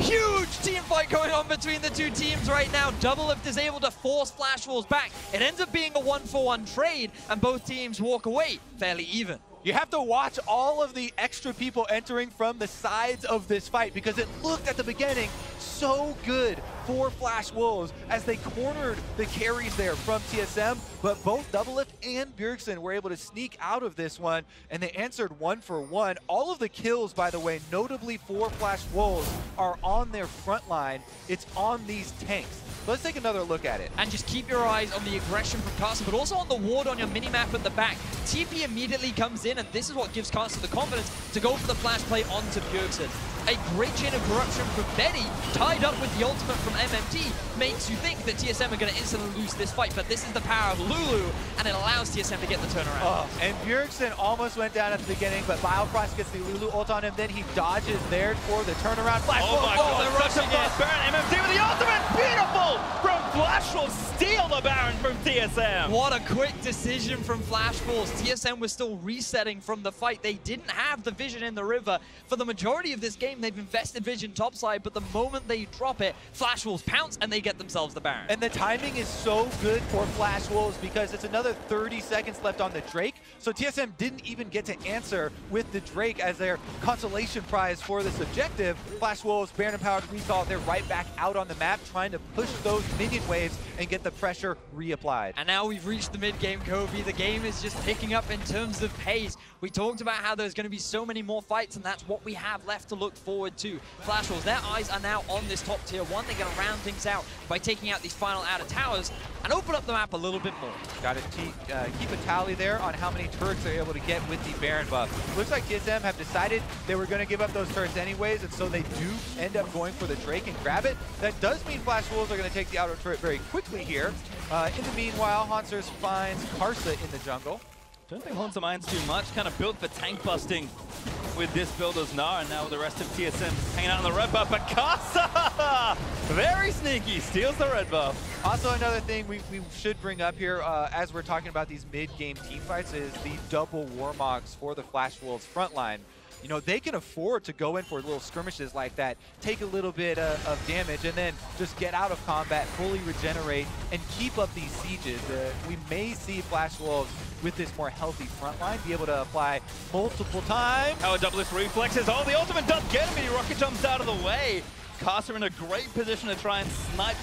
Huge team fight going on between the two teams right now. Doublelift is able to force Flash Wolves back. It ends up being a one-for-one trade, and both teams walk away fairly even. You have to watch all of the extra people entering from the sides of this fight because it looked at the beginning so good for Flash Wolves as they cornered the carries there from T S M, but both Doublelift and Bjergsen were able to sneak out of this one, and they answered one for one. All of the kills, by the way, notably for Flash Wolves, are on their front line. It's on these tanks. Let's take another look at it. And just keep your eyes on the aggression from Karsa, but also on the ward on your minimap at the back. T P immediately comes in, and this is what gives Karsa the confidence to go for the flash play onto Bjergsen. A great chain of corruption from Betty, tied up with the ultimate from M M D, makes you think that T S M are going to instantly lose this fight, but this is the power of Lulu, and it allows T S M to get the turnaround. Oh, and Bjergsen almost went down at the beginning, but Biofrost gets the Lulu ult on him, then he dodges there for the turnaround. Flash oh my oh, god, such a fast Baron. M M D with the ultimate, beautiful! From Flash Wolves, steal the Baron from T S M. What a quick decision from Flash Wolves. T S M was still resetting from the fight. They didn't have the vision in the river. For the majority of this game, they've invested vision topside, but the moment they drop it, Flash Wolves pounce and they get themselves the Baron. And the timing is so good for Flash Wolves because it's another thirty seconds left on the Drake. So T S M didn't even get to answer with the Drake as their consolation prize for this objective. Flash Wolves, Baron Empowered Recall, they're right back out on the map trying to push those minion waves and get the pressure reapplied. And now we've reached the mid-game, Kobe. The game is just picking up in terms of pace. We talked about how there's going to be so many more fights, and that's what we have left to look forward to. Flash Wolves, their eyes are now on this top tier one. They're going to round things out by taking out these final outer towers and open up the map a little bit more. Got to uh, keep a tally there on how many turrets they're able to get with the Baron buff. Looks like T S M have decided they were going to give up those turrets anyways, and so they do end up going for the Drake and grab it. That does mean Flash Wolves are going to take the outer turret very quickly here. Uh, in the meanwhile, Hauntzer finds Karsa in the jungle. Don't think Hauntzer minds too much. Kind of built for tank busting with this build as Gnar, and now the rest of T S M hanging out on the red buff. But Karsa, very sneaky, steals the red buff. Also, another thing we, we should bring up here uh, as we're talking about these mid-game teamfights is the double Warmogs for the Flash Wolves frontline. you know, they can afford to go in for little skirmishes like that, take a little bit uh, of damage, and then just get out of combat, fully regenerate, and keep up these sieges. Uh, we may see Flash Wolves with this more healthy front line be able to apply multiple times. How a Doublelift reflexes. Oh, the ultimate does get him, and he rocket jumps out of the way. Karsa in a great position to try and snipe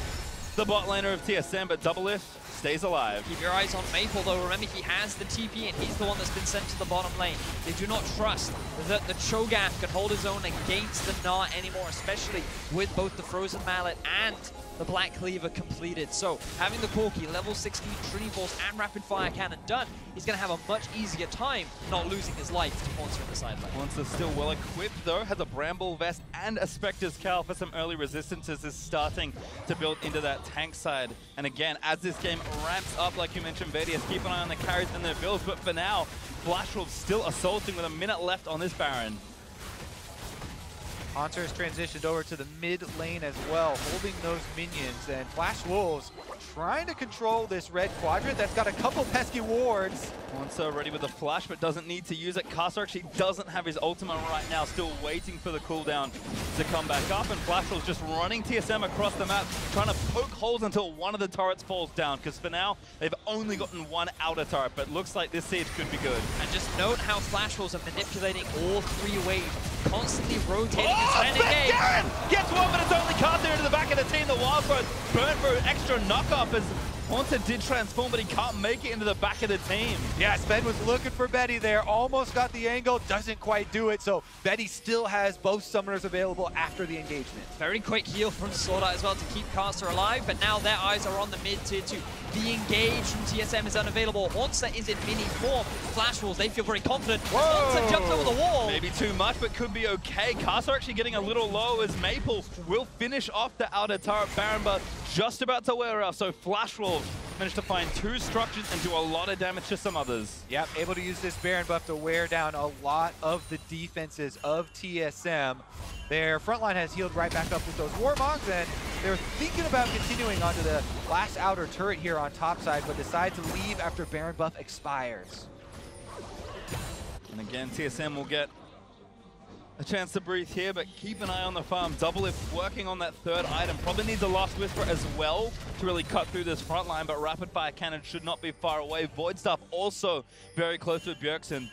the bot laner of T S M, but Doublelift stays alive. Keep your eyes on Maple, though. Remember, he has the T P, and he's the one that's been sent to the bottom lane. They do not trust that the Cho'Gath can hold his own against the Gnar anymore, especially with both the Frozen Mallet and the Black Cleaver completed. So, having the Corki, level sixteen Tree Balls, and Rapid Fire Cannon done, he's going to have a much easier time not losing his life to Hauntzer in the side lane. Hauntzer still well equipped, though, has a Bramble Vest and a Spectre's Cowl for some early resistances, is starting to build into that tank side. And again, as this game ramps up, like you mentioned, Betty, keep an eye on the carries and their builds, but for now, Flash Wolves still assaulting with a minute left on this Baron. Hauntzer has transitioned over to the mid lane as well, holding those minions, and Flash Wolves trying to control this red quadrant that's got a couple pesky wards. Hauntzer ready with the flash, but doesn't need to use it. Karsa actually doesn't have his ultimate right now, still waiting for the cooldown to come back up, and Flash Wolves just running T S M across the map, trying to poke holes until one of the turrets falls down, because for now, they've only gotten one outer turret, but looks like this siege could be good. And just note how Flash Wolves are manipulating all three waves, constantly rotating. Oh! Oh, Svenskeren gets one, but it's only Karsa into the back of the team. The Wild Throw burn for an extra knockup as Hauntzer did transform, but he can't make it into the back of the team. Yeah, Sven was looking for Betty there, almost got the angle, doesn't quite do it, so Betty still has both summoners available after the engagement. Very quick heal from SwordArT as well to keep Karsa alive, but now their eyes are on the mid tier two. The engage from T S M is unavailable. Hauntzer is in mini form. Flash Wolves, they feel very confident. Hauntzer jumps over the wall. Maybe too much, but could be okay. Karsa actually getting a little low as Maple will finish off the outer turret Baron, but just about to wear off. So Flash Wolves managed to find two structures and do a lot of damage to some others. Yep, able to use this Baron buff to wear down a lot of the defenses of T S M. Their front line has healed right back up with those Warmogs, and they're thinking about continuing onto the last outer turret here on top side, but decide to leave after Baron buff expires. And again, T S M will get a chance to breathe here, but keep an eye on the farm. Doublelift working on that third item. Probably needs a Last Whisper as well to really cut through this front line, but Rapid Fire Cannon should not be far away. Void Staff also very close with Bjergsen.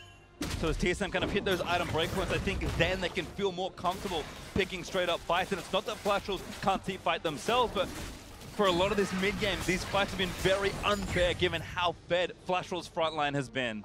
So as T S M kind of hit those item breakpoints, I think then they can feel more comfortable picking straight up fights. And it's not that Flash Wolves can't team fight themselves, but for a lot of this mid-game, these fights have been very unfair given how fed Flash Wolves' front line has been.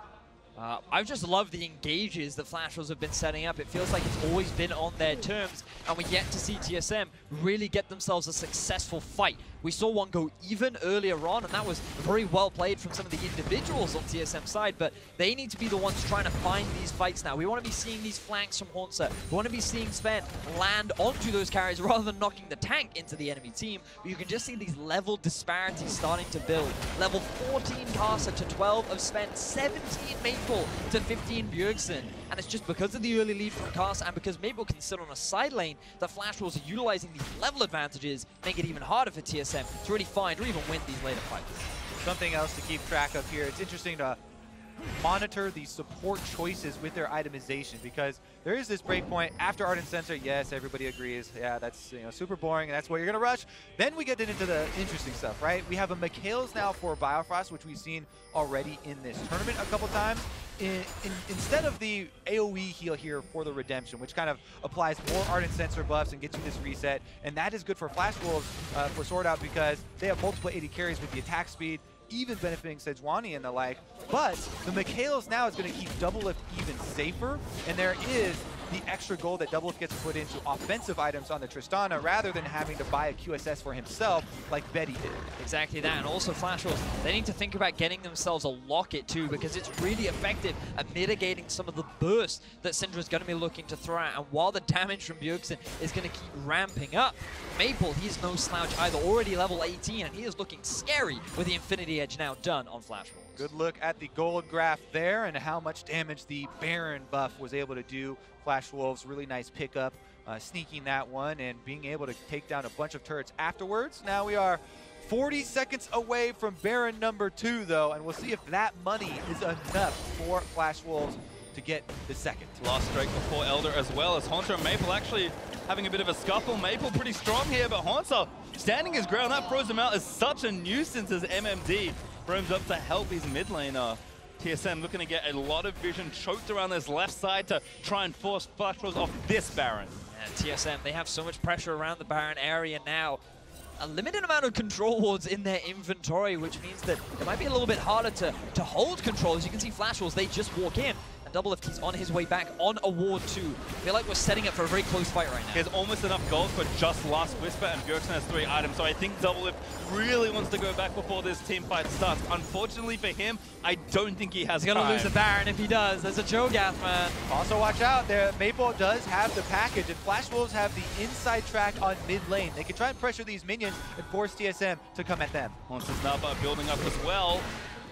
Uh, I just love the engages that Flash Wolves have been setting up. It feels like it's always been on their terms, and we're yet to see T S M really get themselves a successful fight. We saw one go even earlier on, and that was very well played from some of the individuals on T S M side, but they need to be the ones trying to find these fights now. We want to be seeing these flanks from Hauntzer. We want to be seeing Sven land onto those carries rather than knocking the tank into the enemy team. But you can just see these level disparities starting to build. Level fourteen Karsa to twelve of Sven, seventeen Maple to fifteen Bjergsen. And it's just because of the early lead from Karsa and because Maple can sit on a side lane that Flash Wolves are utilizing these level advantages, make it even harder for T S M to really find or even win these later fights. Something else to keep track of here. It's interesting to monitor the support choices with their itemization, because there is this breakpoint after Ardent Censer. Yes, everybody agrees. Yeah, that's, you know, super boring, and that's what you're gonna rush. Then we get into the interesting stuff, right? We have a Mikhail's now for Biofrost, which we've seen already in this tournament a couple times. In, in, instead of the AoE heal here for the Redemption, which kind of applies more Ardent Censer buffs and gets you this reset, and that is good for Flash Wolves uh, for SwordArT because they have multiple A D carries with the attack speed, even benefiting Sejuani and the like. But the Mikhail's now is going to keep Doublelift even safer, and there is the extra gold that Doublelift gets put into offensive items on the Tristana rather than having to buy a Q S S for himself like Betty did. Exactly that, and also Flash Wolves, they need to think about getting themselves a Locket too, because it's really effective at mitigating some of the bursts that Syndra's going to be looking to throw out, and while the damage from Bjergsen is going to keep ramping up, Maple, he's no slouch either, already level eighteen, and he is looking scary with the Infinity Edge now done on Flash Wolves. Good look at the gold graph there and how much damage the Baron buff was able to do. Flash Wolves, really nice pickup, uh, sneaking that one and being able to take down a bunch of turrets afterwards. Now we are forty seconds away from Baron number two, though, and we'll see if that money is enough for Flash Wolves to get the second. Last strike before Elder as well, as Hauntzer and Maple actually having a bit of a scuffle. Maple pretty strong here, but Hauntzer standing his ground up, throws him out as such a nuisance as M M D roams up to help his mid laner. T S M looking to get a lot of vision choked around this left side to try and force Flash Wolves off this Baron. Yeah, T S M, they have so much pressure around the Baron area now. A limited amount of control wards in their inventory, which means that it might be a little bit harder to, to hold control. As you can see, Flash Wolves, they just walk in. Doublelift, he's on his way back on a ward too. I feel like we're setting up for a very close fight right now. There's almost enough gold for just Last Whisper, and Bjergsen has three items, so I think Doublelift really wants to go back before this team fight starts. Unfortunately for him, I don't think he has He's going to lose the Baron if he does. There's a Cho'Gath, man. Also watch out there. Maple does have the package, and Flash Wolves have the inside track on mid lane. They can try and pressure these minions and force T S M to come at them. Once it's now about building up as well.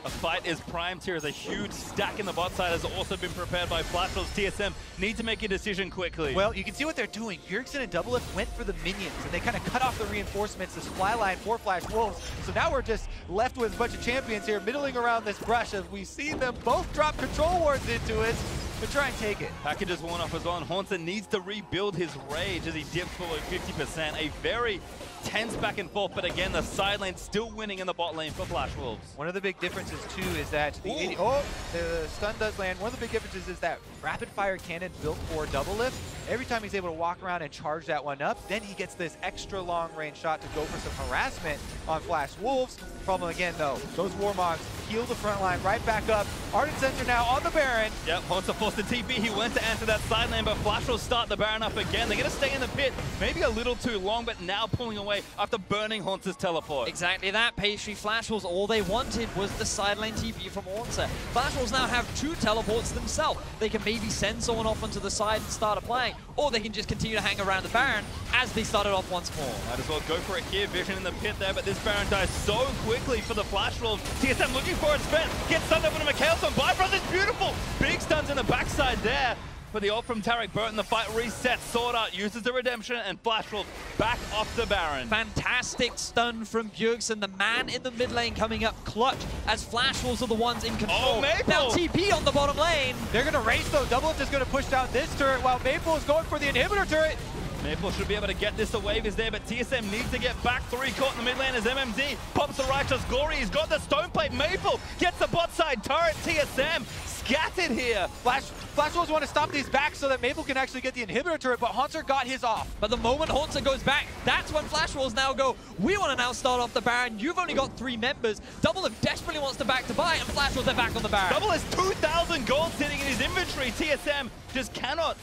A fight is primed here as a huge stack in the bot side has also been prepared by Flash Wolves. T S M need to make a decision quickly. Well, you can see what they're doing. Bjergsen and Doublelift went for the minions, and they kind of cut off the reinforcements, this fly line for Flash Wolves. So now we're just left with a bunch of champions here middling around this brush as we see them both drop control wards into it to try and take it. Package is worn off as well, and Hauntzer needs to rebuild his rage as he dips below fifty percent. A very tense back and forth, but again, the side lane still winning in the bot lane for Flash Wolves. One of the big differences too is that the eighty oh, the stun does land. One of the big differences is that rapid fire cannon built for Doublelift. Every time he's able to walk around and charge that one up, then he gets this extra long range shot to go for some harassment on Flash Wolves. Problem again though, those Warmogs heal the front line right back up. Ardent Censer now on the Baron. Yep, Hauntzer forced the T P. He went to answer that side lane, but Flash will start the Baron up again. They're going to stay in the pit, maybe a little too long, but now pulling away after burning Hauntzer's teleport. Exactly that, Pastry. Flash Wolves, all they wanted was the side lane T P from Hauntzer. Flash Wolves now have two teleports themselves. They can maybe send someone off onto the side and start applying, or they can just continue to hang around the Baron as they started off once more. Might as well go for it here. Vision in the pit there, but this Baron dies so quickly for the Flash Wolves. T S M looking for its best. Gets stunned over to Mikhailson. Bifrost is beautiful. Big stuns in the backside there. But the ult from Taric Burton, the fight resets. SwordArT uses the redemption, and Flash Wolves back off the Baron. Fantastic stun from Bjergsen, the man in the mid lane coming up clutch, as Flash Wolves are the ones in control. Oh, Maple! Now T P on the bottom lane. They're going to race though. Doublelift is going to push down this turret while Maple is going for the inhibitor turret. Maple should be able to get this. The wave is there, but T S M needs to get back. Three caught in the mid lane as M M D pops the Righteous Glory. He's got the stone plate. Maple gets the bot side turret. T S M scattered here. Flash, Flash Wolves want to stop these back so that Maple can actually get the inhibitor turret, but Hauntzer got his off. But the moment Hauntzer goes back, that's when Flash Wolves now go, we want to now start off the Baron. You've only got three members. Doublelift desperately wants to back to buy, and Flash Wolves are back on the Baron. Doublelift two thousand gold sitting in his inventory. T S M just cannot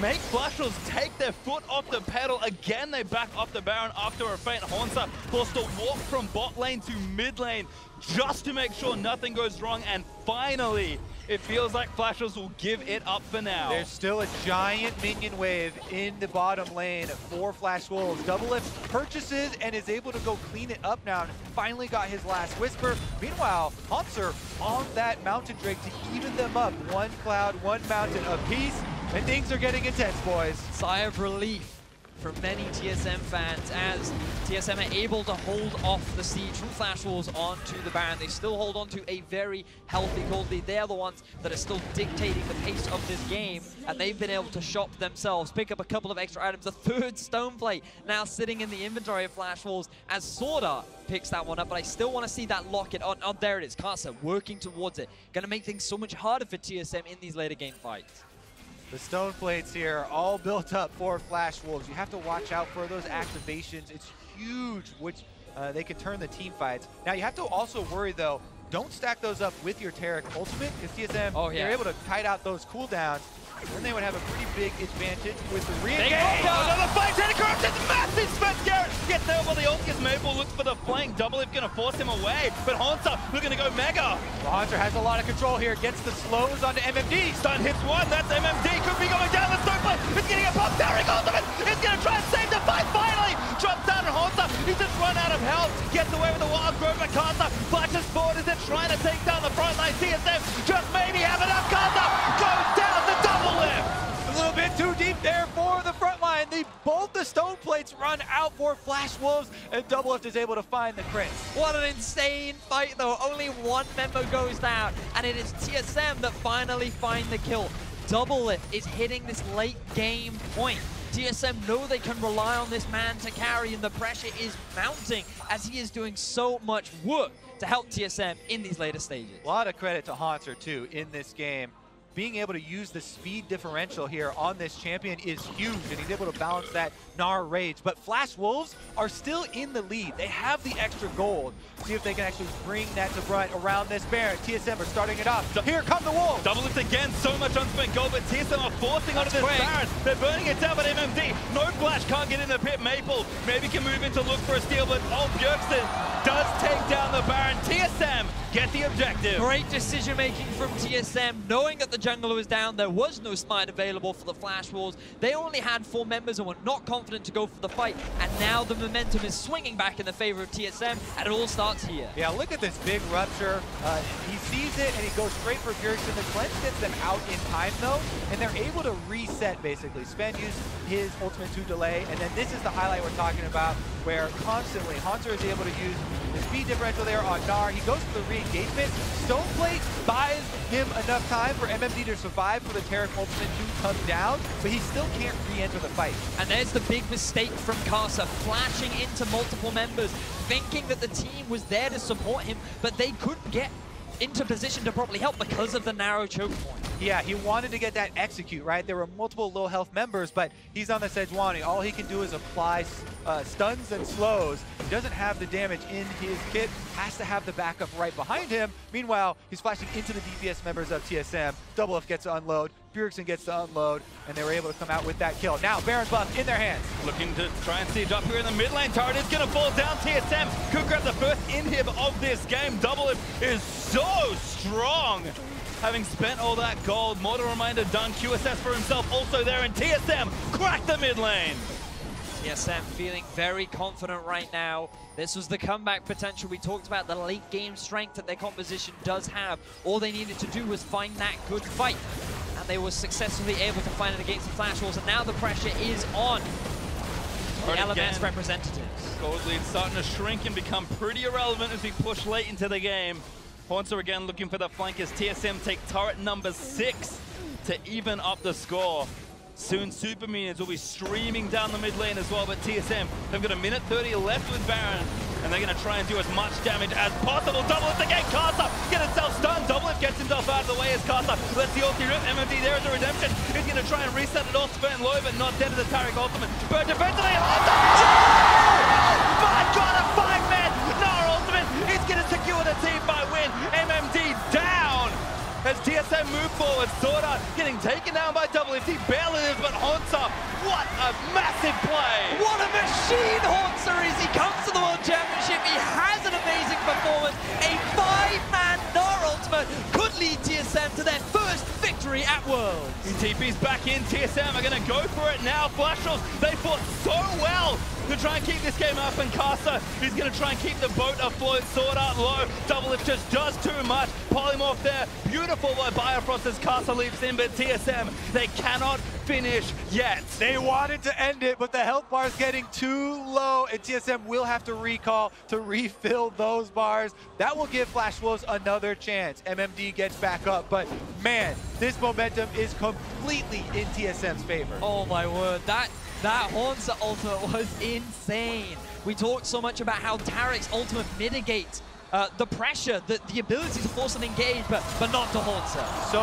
make Flash Wolves take their foot off the pedal. Again, they back off the Baron after a feint. Hauntzer forced to walk from bot lane to mid lane just to make sure nothing goes wrong, and finally, it feels like Flash Wolves will give it up for now. There's still a giant minion wave in the bottom lane for Flash Wolves. Doublelift purchases and is able to go clean it up now, and finally got his last whisper. Meanwhile, Hauntzer on that Mountain Drake to even them up. One cloud, one mountain apiece. And things are getting intense, boys. Sigh of relief from many T S M fans as T S M are able to hold off the siege from Flash Wolves onto the Baron. They still hold on to a very healthy gold lead. They're the ones that are still dictating the pace of this game, and they've been able to shop themselves, pick up a couple of extra items. The third stone plate now sitting in the inventory of Flash Wolves as SwordArT picks that one up, but I still want to see that locket on. Oh, there it is. Karsa working towards it. Going to make things so much harder for T S M in these later game fights. The stone plates here are all built up for Flash Wolves. You have to watch out for those activations. It's huge, which uh, they can turn the team fights. Now you have to also worry though, don't stack those up with your Taric ultimate, because T S M, oh, yeah. they're able to kite out those cooldowns, and they would have a pretty big advantage with the re-engage. Another fight, Taric corrupts, it's massive. Svenskeren gets there while the ult is Maple, looks for the flank. Doublelift gonna force him away, but Hauntzer looking to go mega. Well, Hauntzer has a lot of control here, gets the slows onto M M D. Stun hits one, that's M M D, could be going down, let's go play. It's getting a pop, Taric ultimate, it's gonna try and save the fight, finally. Drops down and Hauntzer, he's just run out of health. Gets away with the wild growth by Karsa. Flashes forward as they're trying to take down the front line. T S M just maybe have enough. Karsa goes down, the Doublelift. A little bit too deep there for the front line. They both the stone plates run out for Flash Wolves, and Doublelift is able to find the crit. What an insane fight though. Only one member goes down, and it is T S M that finally find the kill. Doublelift is hitting this late game point. T S M know they can rely on this man to carry, and the pressure is mounting as he is doing so much work to help T S M in these later stages. A lot of credit to Hauntzer too in this game. Being able to use the speed differential here on this champion is huge, and he's able to balance that Gnar Rage. But Flash Wolves are still in the lead. They have the extra gold. See if they can actually bring that to brunt around this Baron. T S M are starting it off. Here come the Wolves. Doublelift again, so much unspent gold, but T S M are forcing onto this Baron. They're burning it down, but M M D, no flash, can't get in the pit. Maple maybe can move in to look for a steal, but old Bjergsen does take down the Baron. T S M get the objective. Great decision making from T S M, knowing that the jungler was down. There was no smite available for the Flash Wolves. They only had four members and were not confident to go for the fight. And now the momentum is swinging back in the favor of T S M, and it all starts here. Yeah, look at this big rupture. Uh, he sees it and he goes straight for Bjergsen. The cleanse gets them out in time though, and they're able to reset basically. Sven used his ultimate to delay, and then this is the highlight we're talking about, where constantly Hauntzer is able to use the speed differential there on Gnar. He goes for the re-engagement. Stoneplate buys him enough time for M M D to survive for the Taric ultimate to come down, but he still can't re-enter the fight. And there's the big mistake from Karsa, flashing into multiple members, thinking that the team was there to support him, but they couldn't get into position to properly help because of the narrow choke point. Yeah, he wanted to get that execute, right? There were multiple low health members, but he's on the Sejuani. All he can do is apply uh, stuns and slows. He doesn't have the damage in his kit, has to have the backup right behind him. Meanwhile, he's flashing into the D P S members of T S M. Doublelift gets to unload, Bjergsen gets to unload, and they were able to come out with that kill. Now, Baron buff in their hands. Looking to try and siege up here in the mid lane. Turret is going to fall down. T S M could grab the first inhib of this game. Doublelift is so strong. Having spent all that gold, Mortal Reminder done. Q S S for himself also there, and T S M cracked the mid lane. T S M feeling very confident right now. This was the comeback potential. We talked about the late game strength that their composition does have. All they needed to do was find that good fight, and they were successfully able to find it against the Flash Wolves, and now the pressure is on the Elements representatives. Gold lead starting to shrink and become pretty irrelevant as we push late into the game. Hauntzer again looking for the flankers. T S M take turret number six to even up the score. Soon Super Minions will be streaming down the mid lane as well, but T S M, they've got a minute thirty left with Baron, and they're going to try and do as much damage as possible. Doublelift again, Karsa gets himself stunned. Doublelift gets himself out of the way as Karsa lets the ulti rip. M M D there is a redemption. He's going to try and reset it all. Spurt low, but not dead to the Taric ultimate. Bird defensively, Hauntzer! Oh my god, a five-man Gnar ultimate! He's going to secure the team by win. M M D down! As T S M move forward, SwordArT getting taken down by Doublelift. He barely lives, but Hauntzer, what a massive play! What a machine Hauntzer is! He comes to the World Championship, he has an amazing performance. A five-man Gnar ultimate could lead T S M to their first victory at Worlds. He T P's back in. T S M are gonna go for it now. Flash Wolves, they fought so well to try and keep this game up, and Karsa is going to try and keep the boat afloat. SwordArT low, Doublelift just does too much. Polymorph there, beautiful by Biofrost as Karsa leaps in, but T S M, they cannot finish yet. They wanted to end it, but the health bar is getting too low, and T S M will have to recall to refill those bars. That will give Flash Wolves another chance. M M D gets back up, but man, this momentum is completely in T S M's favor. Oh my word, that That Hauntzer ultimate was insane. We talked so much about how Taric's ultimate mitigates uh, the pressure, the, the ability to force an engage, but, but not to Hauntzer. So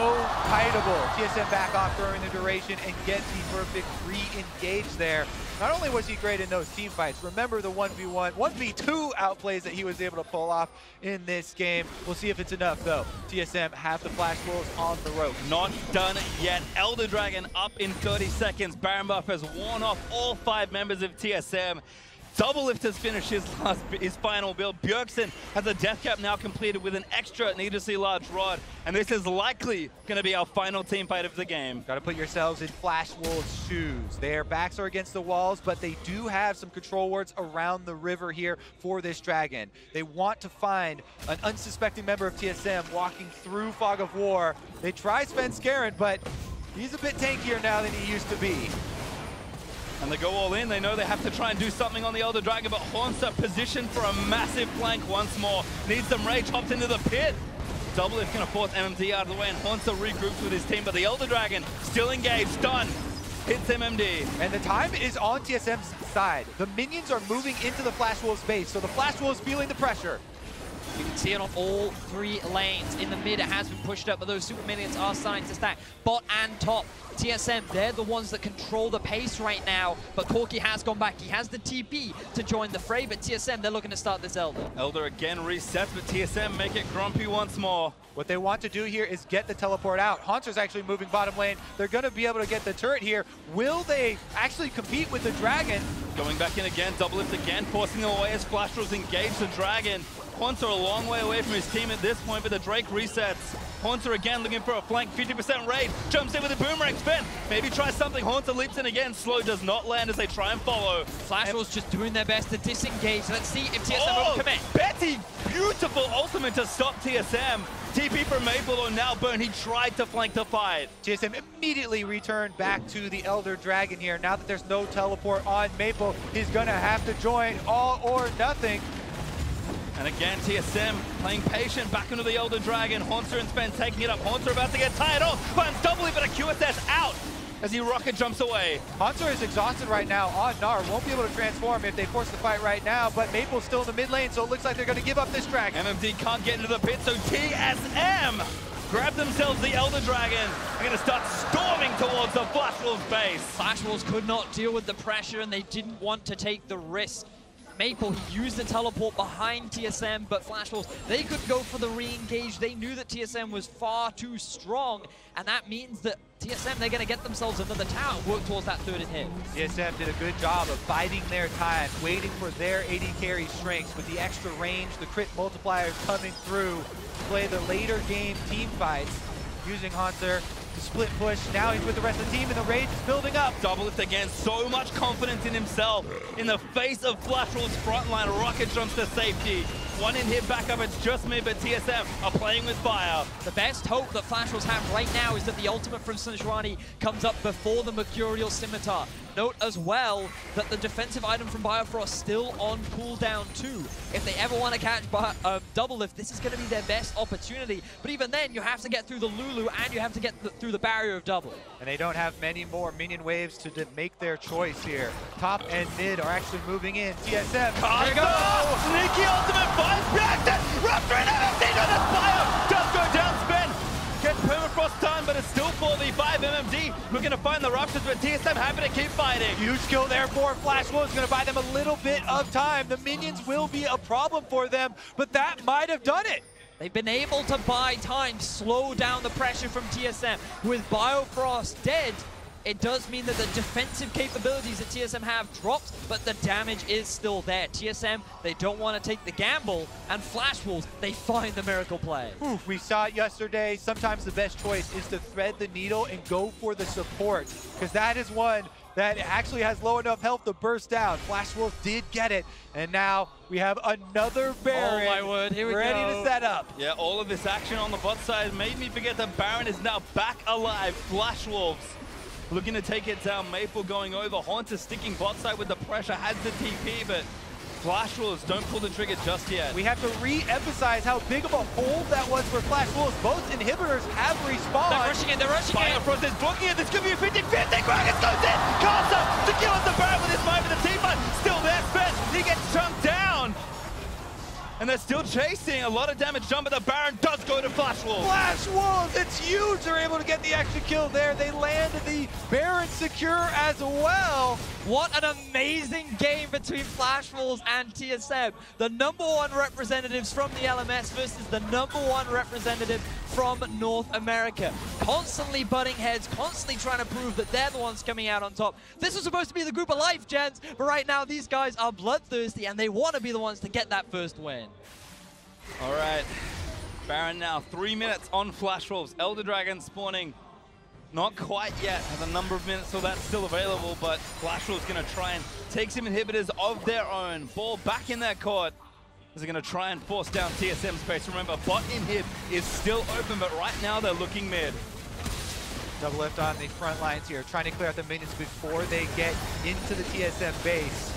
fightable. T S M back off during the duration and gets the perfect re-engage there. Not only was he great in those team fights, remember the one v one, one v two outplays that he was able to pull off in this game. We'll see if it's enough though. T S M have the Flash Wolves on the rope. Not done yet. Elder Dragon up in thirty seconds. Baron buff has worn off all five members of T S M. Doublelift has finished his last, his final build. Bjergsen has a death cap now completed with an extra needlessly large rod, and this is likely going to be our final team fight of the game. Got to put yourselves in Flash Wolves' shoes. Their backs are against the walls, but they do have some control wards around the river here for this dragon. They want to find an unsuspecting member of T S M walking through Fog of War. They try Svenskeren, but he's a bit tankier now than he used to be. And they go all in. They know they have to try and do something on the Elder Dragon, but Hauntzer positioned for a massive flank once more. Needs some rage, hopped into the pit. Doublelift going to force M M D out of the way, and Hauntzer regroups with his team, but the Elder Dragon still engaged, done. Hits M M D. And the time is on T S M's side. The minions are moving into the Flash Wolves base, so the Flash Wolves feeling the pressure. You can see it on all three lanes. In the mid, it has been pushed up, but those super minions are starting to stack. Bot and top. T S M, they're the ones that control the pace right now, but Corki has gone back. He has the T P to join the fray, but T S M, they're looking to start this Elder. Elder again resets, but T S M make it grumpy once more. What they want to do here is get the teleport out. Haunters actually moving bottom lane. They're going to be able to get the turret here. Will they actually compete with the Dragon? Going back in again, Doublelift again, forcing them away as Flash Wolves engage the Dragon. Hauntzer a long way away from his team at this point, but the Drake resets. Hauntzer again looking for a flank, fifty percent raid, jumps in with a boomerang spin, maybe try something. Hauntzer leaps in again, slow does not land as they try and follow. Flash Wolves just doing their best to disengage. Let's see if T S M oh, will commit. Betty, beautiful ultimate to stop T S M. T P from Maple or now burn, he tried to flank the fight. T S M immediately returned back to the Elder Dragon here. Now that there's no teleport on Maple, he's gonna have to join all or nothing. And again, T S M playing patient, back into the Elder Dragon. Hauntzer and Sven taking it up. Hauntzer about to get tired off, finds Doublelift, but a Q S S out as he rocket jumps away. Hauntzer is exhausted right now on Gnar. Won't be able to transform if they force the fight right now, but Maple's still in the mid lane, so it looks like they're going to give up this Dragon. M M D can't get into the pit, so T S M grab themselves the Elder Dragon. They're going to start storming towards the Flash Wolves base. Flash Wolves could not deal with the pressure, and they didn't want to take the risk. Maple, he used the teleport behind T S M, but Flash Wolves, they could go for the re-engage. They knew that T S M was far too strong, and that means that T S M, they're going to get themselves another tower and work towards that third hit. T S M did a good job of biding their time, waiting for their A D carry strengths with the extra range, the crit multipliers coming through, play the later game team fights using Hauntzer. Split push, now he's with the rest of the team and the rage is building up. Doublelift again, so much confidence in himself. In the face of Flash Wolves' frontline, rocket jumps to safety. One in here back up, it's just me, but T S M are playing with fire. The best hope that Flash Wolves have right now is that the ultimate from Sejuani comes up before the Mercurial Scimitar. Note as well that the defensive item from Biofrost still on cooldown too. If they ever want to catch uh, Doublelift, this is going to be their best opportunity. But even then, you have to get through the Lulu and you have to get th through the barrier of Doublelift. And they don't have many more minion waves to make their choice here. Top and mid are actually moving in. T S M, there go! Sneaky ultimate finds Bjergsen! Rupture and M M D to the fire! Does go down, Sven! Gets permafrost time, but it's still four v five. M M D looking to find the ruptures, but T S M happy to keep fighting. Huge kill there for Flash Wolves, going to buy them a little bit of time. The minions will be a problem for them, but that might have done it. They've been able to buy time, slow down the pressure from T S M. With Biofrost dead, it does mean that the defensive capabilities that T S M have dropped, but the damage is still there. T S M, they don't want to take the gamble, and Flash Wolves, they find the miracle play. Oof, we saw it yesterday. Sometimes the best choice is to thread the needle and go for the support, because that is one that actually has low enough health to burst down. Flash Wolves did get it, and now we have another Baron. Oh my word, here we go. Ready to set up. Yeah, all of this action on the bot side made me forget that Baron is now back alive. Flash Wolves looking to take it down. Maple going over. Hauntzer sticking bot side with the pressure, has the T P, but Flash Wolves don't pull the trigger just yet. We have to re-emphasize how big of a hold that was for Flash Wolves. Both inhibitors have respawned. They're rushing in, they're rushing Fire in. Biofrost is blocking it, this could be a fifty fifty. Gragas goes in, Karsa secures the Baron with his five in the team fight. Still there, Spence, he gets chunked down. And they're still chasing, a lot of damage done, but the Baron does go to Flash Wolves. Flash Wolves, it's huge, they're able to get the extra kill there. They land the Baron secure as well. What an amazing game between Flash Wolves and T S M. The number one representatives from the L M S versus the number one representative from North America. Constantly butting heads, constantly trying to prove that they're the ones coming out on top. This was supposed to be the group of life, gents, but right now these guys are bloodthirsty and they want to be the ones to get that first win. All right, Baron now three minutes on Flash Wolves. Elder Dragon spawning, not quite yet, has a number of minutes, so that's still available, but Flash Wolves gonna try and take some inhibitors of their own. Ball back in their court. They're gonna try and force down T S M's base. Remember, bot inhib is still open, but right now they're looking mid. Doublelift on the front lines here, trying to clear out the minions before they get into the T S M base.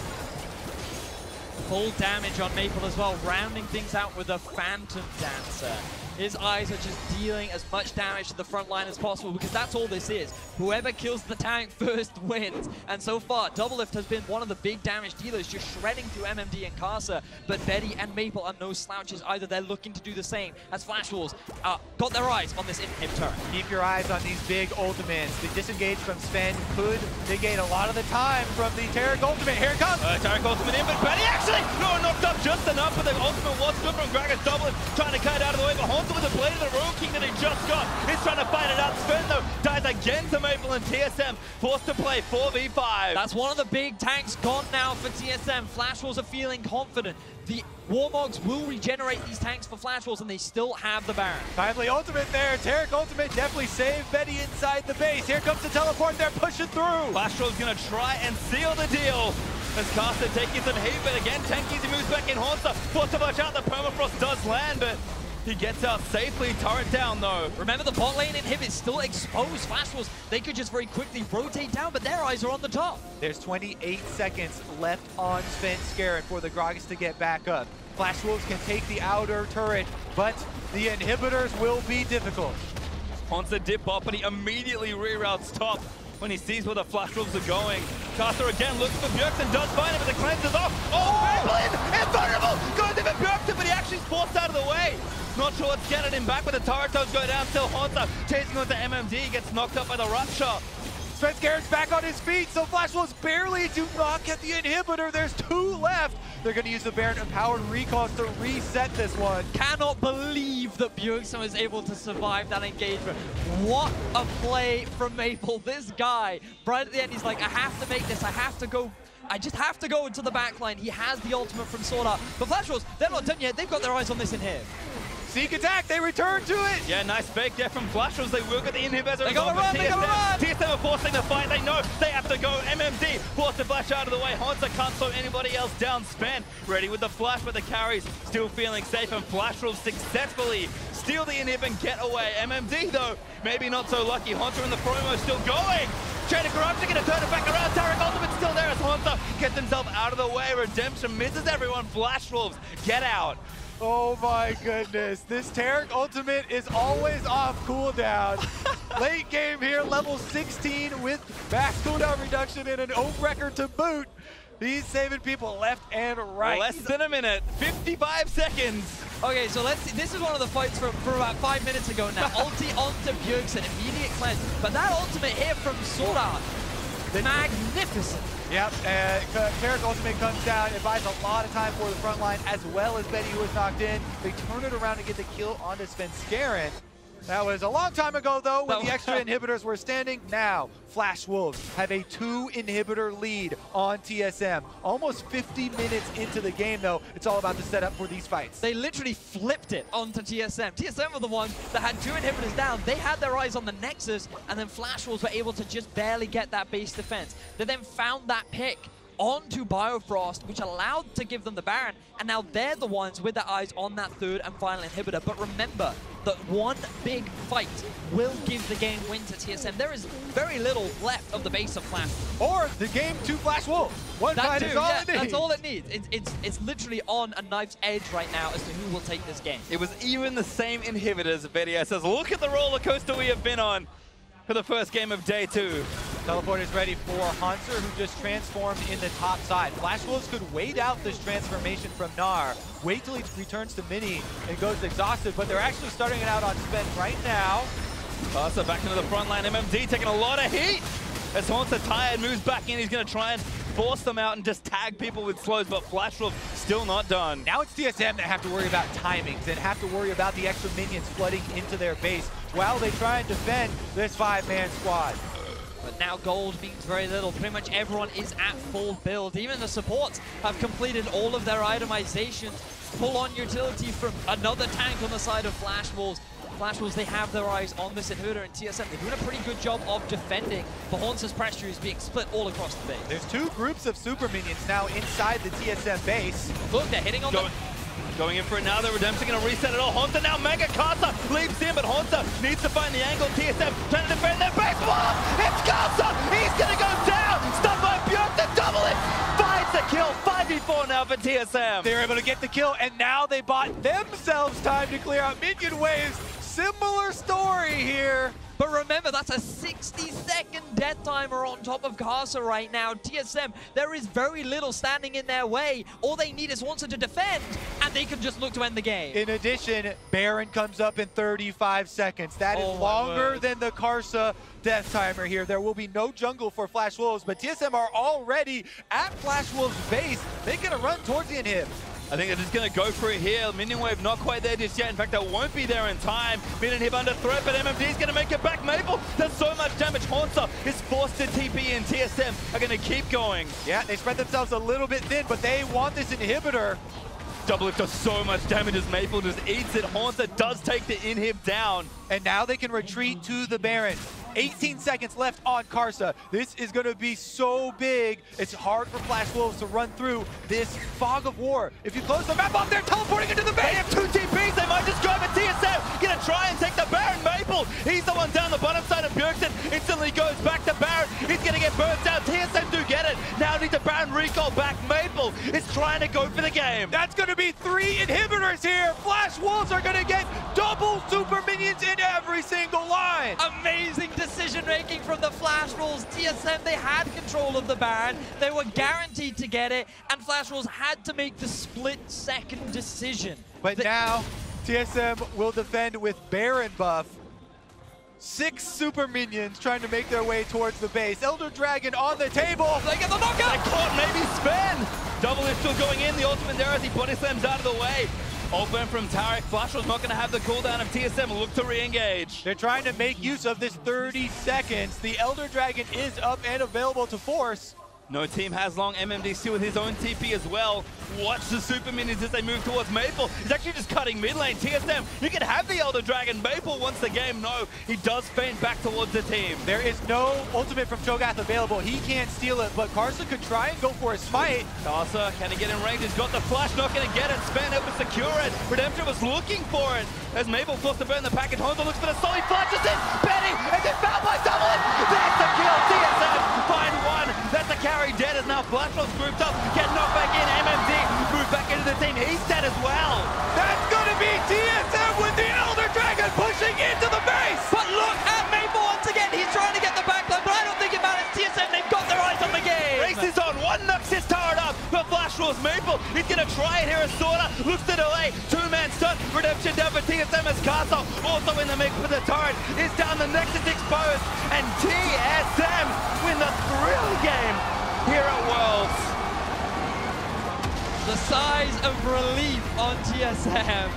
Full damage on Maple as well, rounding things out with a Phantom Dancer. His eyes are just dealing as much damage to the front line as possible, because that's all this is. Whoever kills the tank first wins. And so far, Doublelift has been one of the big damage dealers, just shredding through M M D and Karsa. But Betty and Maple are no slouches either. They're looking to do the same as Flash Wolves uh, got their eyes on this inhib turret. Keep your eyes on these big ultimates. The disengage from Sven could negate a lot of the time from the Taric ultimate. Here it comes! Uh, Taric ultimate in, but Betty actually! No, knocked up just enough, but the ultimate was good from Gragas. Doublelift trying to cut out of the way, but Hauntzer with the blade of the Royal King that he just got. He's trying to fight it out. Sven, though, dies again to Maple, and T S M forced to play four v five. That's one of the big tanks gone now for T S M. Flash Wolves are feeling confident. The Warmogs will regenerate these tanks for Flash Wolves, and they still have the Baron. Timely ultimate there. Taric ultimate definitely saved Betty inside the base. Here comes the teleport. They're pushing through. Flash Wolves going to try and seal the deal as Karsa taking some heat, but again, tanky, he moves back in. Hauntzer forced to watch out. The Permafrost does land, but he gets out safely, turret down though. Remember the bot lane inhib is still exposed. Flash Wolves, they could just very quickly rotate down, but their eyes are on the top. There's twenty-eight seconds left on Svenskeren for the Gragas to get back up. Flash Wolves can take the outer turret, but the inhibitors will be difficult. Hauntzer dip up, but he immediately reroutes top when he sees where the Flash Wolves are going. Karsa again looks for Bjergsen, does find him, but the cleanse is off. Oh, Maple in! Invulnerable! Going to Bjergsen, but he actually is forced out of the way. Not sure what's getting him back, but the turret does go down. Still Hauntzer chasing onto M M D, gets knocked up by the Rupture. Svenskaren's back on his feet, so Flash Wolves barely do not get the inhibitor. There's two left. They're going to use the Baron Empowered Recalls to reset this one. Cannot believe that Bjergsen was able to survive that engagement. What a play from Maple. This guy, right at the end, he's like, I have to make this. I have to go. I just have to go into the backline. He has the ultimate from SwordArT. But Flash Wolves, they're not done yet. They've got their eyes on this in here. Seek attack, they return to it! Yeah, nice fake there from Flash Wolves. They will get the inhib as a result. They gotta run, they gotta run! T S M are forcing the fight, they know they have to go. M M D forced to flash out of the way. Hauntzer can't slow anybody else down. Sven ready with the flash, but the carries still feeling safe, and Flash Wolves successfully steal the inhib and get away. M M D though, maybe not so lucky. Hauntzer in the promo still going! Chain of Corruption gonna turn it back around. Taric ultimate's still there as Hauntzer gets himself out of the way. Redemption misses everyone. Flash Wolves get out. Oh my goodness, this Taric ultimate is always off cooldown. Late game here, level sixteen with max cooldown reduction and an own record to boot. He's saving people left and right. Less than a minute, fifty-five seconds. Okay, so let's see. This is one of the fights from, from about five minutes ago now. Ulti onto Bjergsen, immediate cleanse. But that ultimate here from SwordArT, magnificent. Yep, and Taric ultimate comes down. It buys a lot of time for the front line, as well as Betty, who was knocked in. They turn it around and get the kill onto Svenskeren. That was a long time ago, though, when the extra inhibitors were standing. Now, Flash Wolves have a two-inhibitor lead on T S M. Almost fifty minutes into the game, though. It's all about the setup for these fights. They literally flipped it onto T S M. T S M were the ones that had two inhibitors down. They had their eyes on the Nexus, and then Flash Wolves were able to just barely get that base defense. They then found that pick onto Biofrost, which allowed to give them the Baron, and now they're the ones with their eyes on that third and final inhibitor. But remember that one big fight will give the game win to T S M. There is very little left of the base of Flash. Or the game to Flash Wolves. One that fight too, is all yeah, it needs. That's all it needs. It's, it's, it's literally on a knife's edge right now as to who will take this game. It was even the same inhibitors. Betty says, look at the roller coaster we have been on for the first game of day two. Teleport is ready for Hauntzer, who just transformed in the top side. Flash Wolves could wait out this transformation from Gnar, wait till he returns to Mini and goes exhausted, but they're actually starting it out on Sven right now. Karsa back into the front line. M M D taking a lot of heat as Hauntzer tired moves back in. He's going to try and force them out and just tag people with slows, but Flash Wolves still not done. Now it's T S M that have to worry about timings and have to worry about the extra minions flooding into their base while they try and defend this five-man squad. But now gold means very little. Pretty much everyone is at full build. Even the supports have completed all of their itemizations. Full-on utility from another tank on the side of Flash Wolves. Flash Wolves, they have their eyes on this inhibitor, and T S M, they're doing a pretty good job of defending, but Haunt's pressure is being split all across the base. There's two groups of super minions now inside the T S M base. Look, they're hitting on the... Going in for it now, the Redemption gonna reset it all. Hauntzer now, Mega Karsa leaps in, but Hauntzer needs to find the angle. T S M trying to defend their back block. It's Karsa! He's gonna go down! Stopped by Bjergsen, Doublelift! Finds the kill, five v four now for T S M. They're able to get the kill, and now they bought themselves time to clear out minion waves. Similar story here. But remember, that's a sixty second death timer on top of Karsa right now. T S M, there is very little standing in their way. All they need is Hauntzer to defend, and they can just look to end the game. In addition, Baron comes up in thirty-five seconds. That oh is longer than the Karsa death timer here. There will be no jungle for Flash Wolves, but T S M are already at Flash Wolves' base. They're going to run towards the inhib. I think they're just going to go for it here. Minion wave not quite there just yet. In fact, that won't be there in time. Minion hip under threat, but M M D is going to make it back. Maple does so much damage. Hauntzer is forced to T P in. T S M are going to keep going. Yeah, they spread themselves a little bit thin, but they want this inhibitor. Doublelift does so much damage as Maple just eats it. Hauntzer does take the inhib down. And now they can retreat to the Baron. eighteen seconds left on Karsa. This is going to be so big. It's hard for Flash Wolves to run through this fog of war. If you close the map off, they're teleporting into the base. They have two T Ps. They might just drive a T S M. Going to try and take the Baron. Maple, he's the one down the bottom side of Bjergsen. Instantly goes back to Baron. He's going to get burnt out. T S M do get it. Now need the Baron recall back. Maple is trying to go for the game. That's going to be three inhibitors here. Flash Wolves are going to get double super minions in every single line. Amazing decision-making from the Flash Wolves. T S M, they had control of the Baron. They were guaranteed to get it, and Flash Wolves had to make the split-second decision. But the now, T S M will defend with Baron buff. Six super minions trying to make their way towards the base. Elder Dragon on the table. They get the knockout. They caught maybe Sven. Double is still going in. The ultimate there as he body slams out of the way. Open from Taric. Flash was not going to have the cooldown of T S M. Look to re-engage. They're trying to make use of this thirty seconds. The Elder Dragon is up and available to force. No team has long. M M D still with his own T P as well. Watch the super minions as they move towards Maple. He's actually just cutting mid lane. T S M, you can have the Elder Dragon. Maple wants the game. No, he does feint back towards the team. There is no ultimate from Cho'Gath available. He can't steal it, but Karsa could try and go for a smite. Karsa, can he get in range? He's got the flash, not going to get it. Sven able to secure it. Redemption was looking for it. As Maple forced to burn the package, Hauntzer looks for the solid flashes in. Betty, is it found by Doublin? That's the kill. T S M, find one. That's a carry. Dead is now Flash Wolves grouped up, get knocked back in. M M D moved back into the team. He's dead as well. That's going to be T S M with the Elder Dragon pushing into the base. But look at Maple once again. He's trying to get the backline, but I don't think about it. T S M, they've got their eyes on the game. Race is on. One knocks his turret up, but Flash Wolves Maple. He's going to try it here as Sorta looks to delay. Two-man stunt. Redemption down for T S M as Karsa also in the mix for the turret. Is down, the Nexus exposed, and T S M win the thrill game here at Worlds. The size of relief on T S M.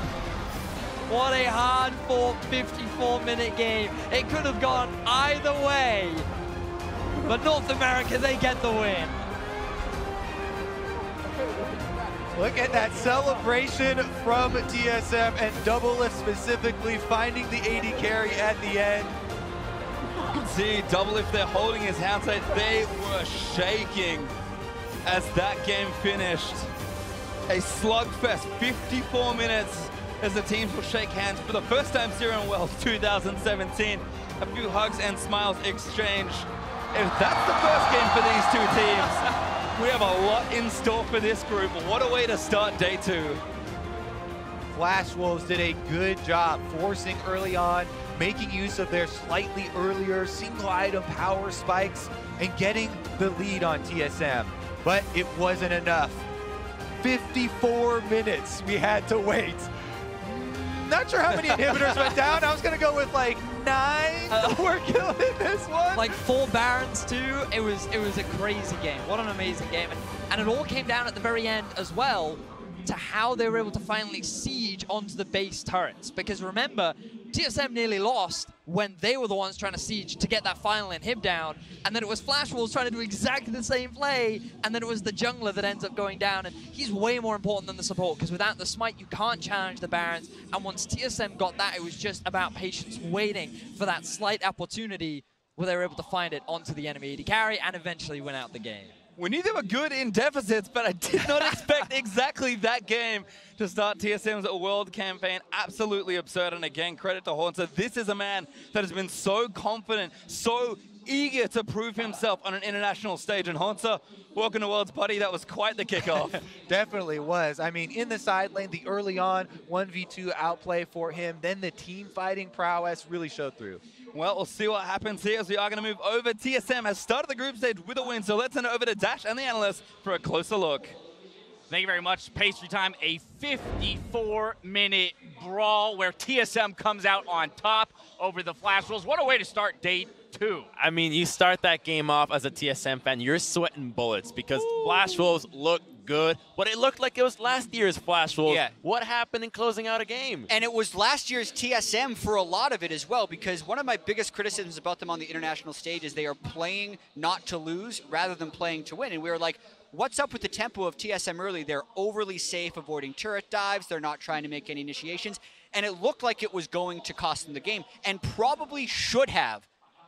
What a hard-fought fifty-four minute game. It could have gone either way. But North America, they get the win. Look at that celebration from T S M and Doublelift specifically finding the A D carry at the end. See Doublelift, they're holding his hand tight. They were shaking as that game finished. A slugfest, fifty-four minutes as the teams will shake hands for the first time here in Worlds two thousand seventeen. A few hugs and smiles exchanged. If that's the first game for these two teams, we have a lot in store for this group. What a way to start day two. Flash Wolves did a good job forcing early on, making use of their slightly earlier single item power spikes and getting the lead on T S M. But it wasn't enough. fifty-four minutes we had to wait. Not sure how many inhibitors went down. I was going to go with like nine uh, were killed in this one. Like four Barons too. It was, it was a crazy game. What an amazing game. And, and it all came down at the very end as well to how they were able to finally siege onto the base turrets. Because remember, T S M nearly lost when they were the ones trying to siege to get that final inhib down, and then it was Flash Wolves trying to do exactly the same play, and then it was the jungler that ends up going down, and he's way more important than the support, because without the smite, you can't challenge the Barons, and once T S M got that, it was just about patience, waiting for that slight opportunity where they were able to find it onto the enemy A D carry and eventually win out the game. We knew they were good in deficits, but I did not expect exactly that game to start T S M's world campaign. Absolutely absurd, and again, credit to Hauntzer. This is a man that has been so confident, so eager to prove himself on an international stage. And Hauntzer, welcome to Worlds, buddy. That was quite the kickoff. Definitely was. I mean, in the side lane, the early on one v two outplay for him, then the team fighting prowess really showed through. Well, we'll see what happens here as we are going to move over. T S M has started the group stage with a win, so let's send it over to Dash and the analysts for a closer look. Thank you very much. Pastry time, a fifty-four minute brawl where T S M comes out on top over the Flash Wolves. What a way to start day two. I mean, you start that game off as a T S M fan, you're sweating bullets because Ooh. Flash Wolves look good, but it looked like it was last year's Flash Wolves. Yeah. What happened in closing out a game? And it was last year's T S M for a lot of it as well, because one of my biggest criticisms about them on the international stage is they are playing not to lose rather than playing to win. And we were like, what's up with the tempo of T S M early? They're overly safe, avoiding turret dives. They're not trying to make any initiations. And it looked like it was going to cost them the game, and probably should have.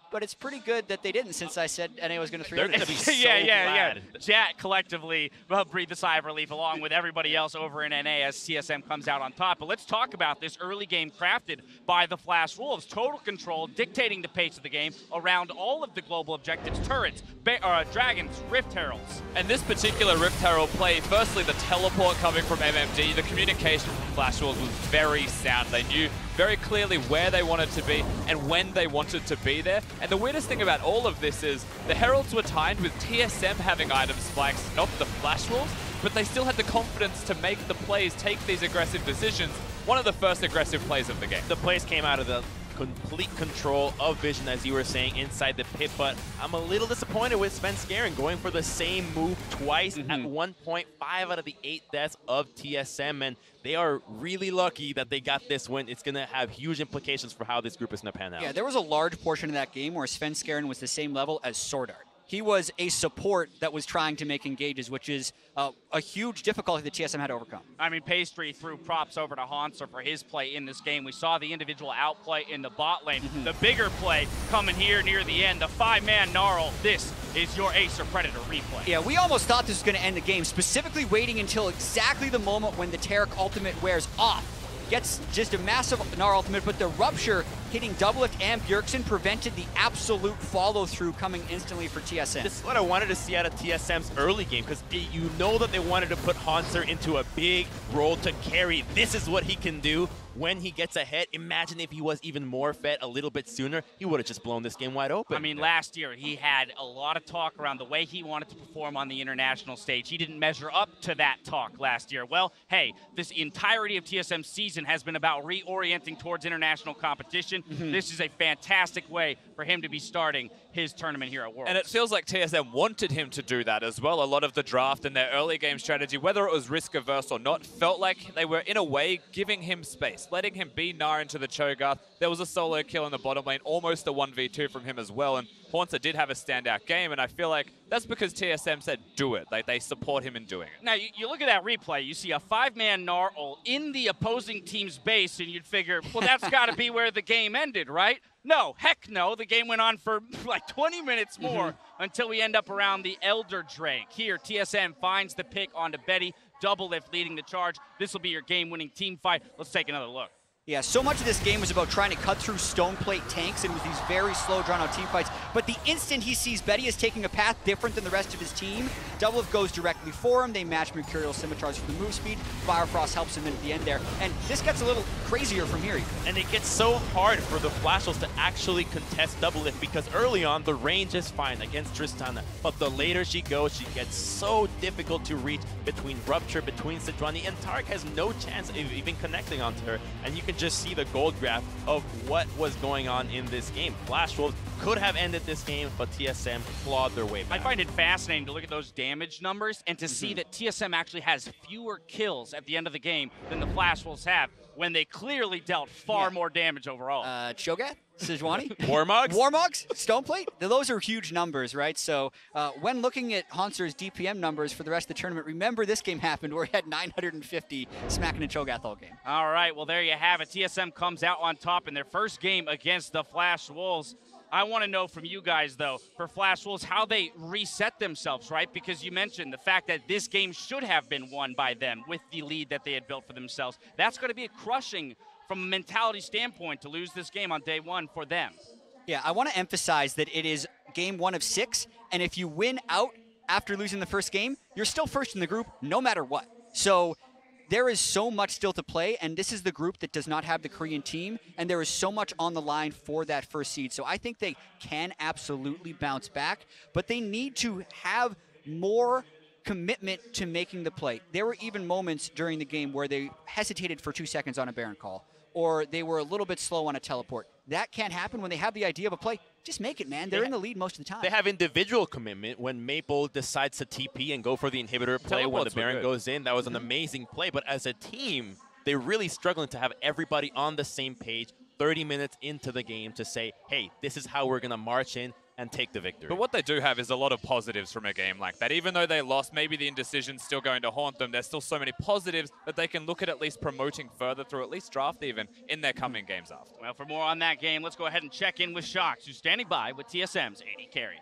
But it's pretty good that they didn't, since I said N A was going to three. They're going to be so yeah, yeah, glad. yeah. Jet collectively will breathe a sigh of relief along with everybody else over in N A as T S M comes out on top. But let's talk about this early game crafted by the Flash Wolves. Total control, dictating the pace of the game around all of the global objectives, turrets, uh, dragons, Rift Heralds. And this particular Rift Herald play, firstly, the teleport coming from M M D, the communication from Flash Wolves was very sound. They knew very clearly where they wanted to be and when they wanted to be there. And the weirdest thing about all of this is the Heralds were timed with T S M having item spikes, not the Flash Wolves, but they still had the confidence to make the plays, take these aggressive decisions. One of the first aggressive plays of the game. The plays came out of the complete control of vision, as you were saying, inside the pit, but I'm a little disappointed with Svenskeren going for the same move twice mm-hmm. at one point five out of the eight deaths of T S M, and they are really lucky that they got this win. It's going to have huge implications for how this group is going to pan out. Yeah, there was a large portion of that game where Svenskeren was the same level as SwordArT. He was a support that was trying to make engages, which is uh, a huge difficulty that T S M had to overcome. I mean, Pastry threw props over to Hauntzer for his play in this game. We saw the individual outplay in the bot lane. Mm-hmm. The bigger play coming here near the end, the five man Gnarl. This is your Acer Predator replay. Yeah, we almost thought this was going to end the game, specifically waiting until exactly the moment when the Taric ultimate wears off. Gets just a massive Gnar ultimate, but the Rupture hitting Doublelift and Bjergsen prevented the absolute follow-through coming instantly for T S M. This is what I wanted to see out of T S M's early game, because you know that they wanted to put Hauntzer into a big role to carry. This is what he can do when he gets ahead. Imagine if he was even more fed a little bit sooner, he would have just blown this game wide open. I mean, last year he had a lot of talk around the way he wanted to perform on the international stage. He didn't measure up to that talk last year. Well, hey, this entirety of T S M's season has been about reorienting towards international competition. Mm-hmm. This is a fantastic way for him to be starting his tournament here at Worlds. And it feels like T S M wanted him to do that as well. A lot of the draft and their early game strategy, whether it was risk-averse or not, felt like they were, in a way, giving him space, letting him be Gnar into the Cho'Gath. There was a solo kill in the bottom lane, almost a one v two from him as well, and Hauntzer did have a standout game, and I feel like that's because T S M said do it. Like, they support him in doing it. Now, you, you look at that replay, you see a five man Gnarl in the opposing team's base, and you'd figure, well, that's got to be where the game ended, right? No, heck no. The game went on for like twenty minutes more mm-hmm. until we end up around the Elder Drake. Here, T S M finds the pick onto Betty. Doublelift leading the charge. This will be your game-winning team fight. Let's take another look. Yeah, so much of this game was about trying to cut through stone plate tanks and with these very slow, drawn-out team fights. But the instant he sees Betty is taking a path different than the rest of his team, Doublelift goes directly for him. They match Mercurial Scimitars for the move speed. Biofrost helps him in at the end there. And this gets a little crazier from here. And it gets so hard for the Flash Wolves to actually contest Doublelift because early on, the range is fine against Tristana. But the later she goes, she gets so difficult to reach between Rupture, between Sejuani, and Taric has no chance of even connecting onto her. And you can just see the gold graph of what was going on in this game. Flash Wolves could have ended this game, but T S M clawed their way back. I find it fascinating to look at those damage numbers and to mm-hmm. see that T S M actually has fewer kills at the end of the game than the Flash Wolves have when they clearly dealt far yeah. more damage overall. Uh, Cho'Gath? Sejuani? Warmogs? Warmogs? Stoneplate? Those are huge numbers, right? So uh, when looking at Hauntzer's D P M numbers for the rest of the tournament, remember this game happened where he had nine hundred fifty smacking a Cho'Gath all game. All right, well, there you have it. T S M comes out on top in their first game against the Flash Wolves. I want to know from you guys, though, for Flash Wolves, how they reset themselves, right? Because you mentioned the fact that this game should have been won by them with the lead that they had built for themselves. That's going to be a crushing from a mentality standpoint to lose this game on day one for them. Yeah, I want to emphasize that it is game one of six, and if you win out after losing the first game, you're still first in the group no matter what. So there is so much still to play, and this is the group that does not have the Korean team, and there is so much on the line for that first seed. So I think they can absolutely bounce back, but they need to have more commitment to making the play. There were even moments during the game where they hesitated for two seconds on a Baron call, or they were a little bit slow on a teleport. That can't happen when they have the idea of a play. Just make it, man. They're they in the lead most of the time. They have individual commitment when Maple decides to T P and go for the inhibitor play Teleports when the Baron goes in. That was an amazing play. But as a team, they're really struggling to have everybody on the same page thirty minutes into the game to say, hey, this is how we're going to march in and take the victory. But what they do have is a lot of positives from a game like that. Even though they lost, maybe the indecision's still going to haunt them, there's still so many positives that they can look at at least promoting further through at least draft even in their coming games after. Well, for more on that game, let's go ahead and check in with Shox, who's standing by with T S M's Annie Carey.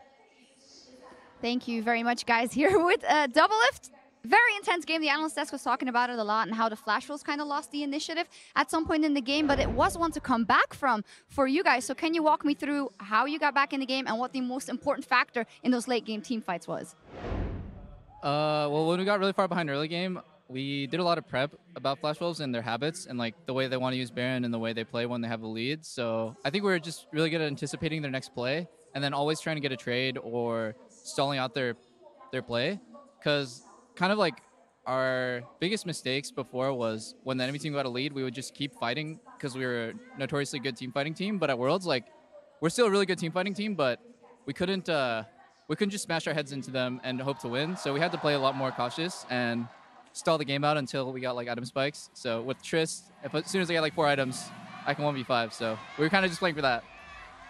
Thank you very much, guys, here with uh, Doublelift. Very intense game. The analyst desk was talking about it a lot and how the Flash Wolves kind of lost the initiative at some point in the game, but it was one to come back from for you guys. So can you walk me through how you got back in the game and what the most important factor in those late game team fights was? Uh, well, when we got really far behind early game, we did a lot of prep about Flash Wolves and their habits and like the way they want to use Baron and the way they play when they have a lead. So I think we were just really good at anticipating their next play and then always trying to get a trade or stalling out their, their play, because kind of like our biggest mistakes before was when the enemy team got a lead, we would just keep fighting because we were a notoriously good team fighting team. But at Worlds, like, we're still a really good team fighting team, but we couldn't uh, we couldn't just smash our heads into them and hope to win. So we had to play a lot more cautious and stall the game out until we got like item spikes. So with Trist, if, as soon as I got like four items, I can one v five. So we were kind of just playing for that.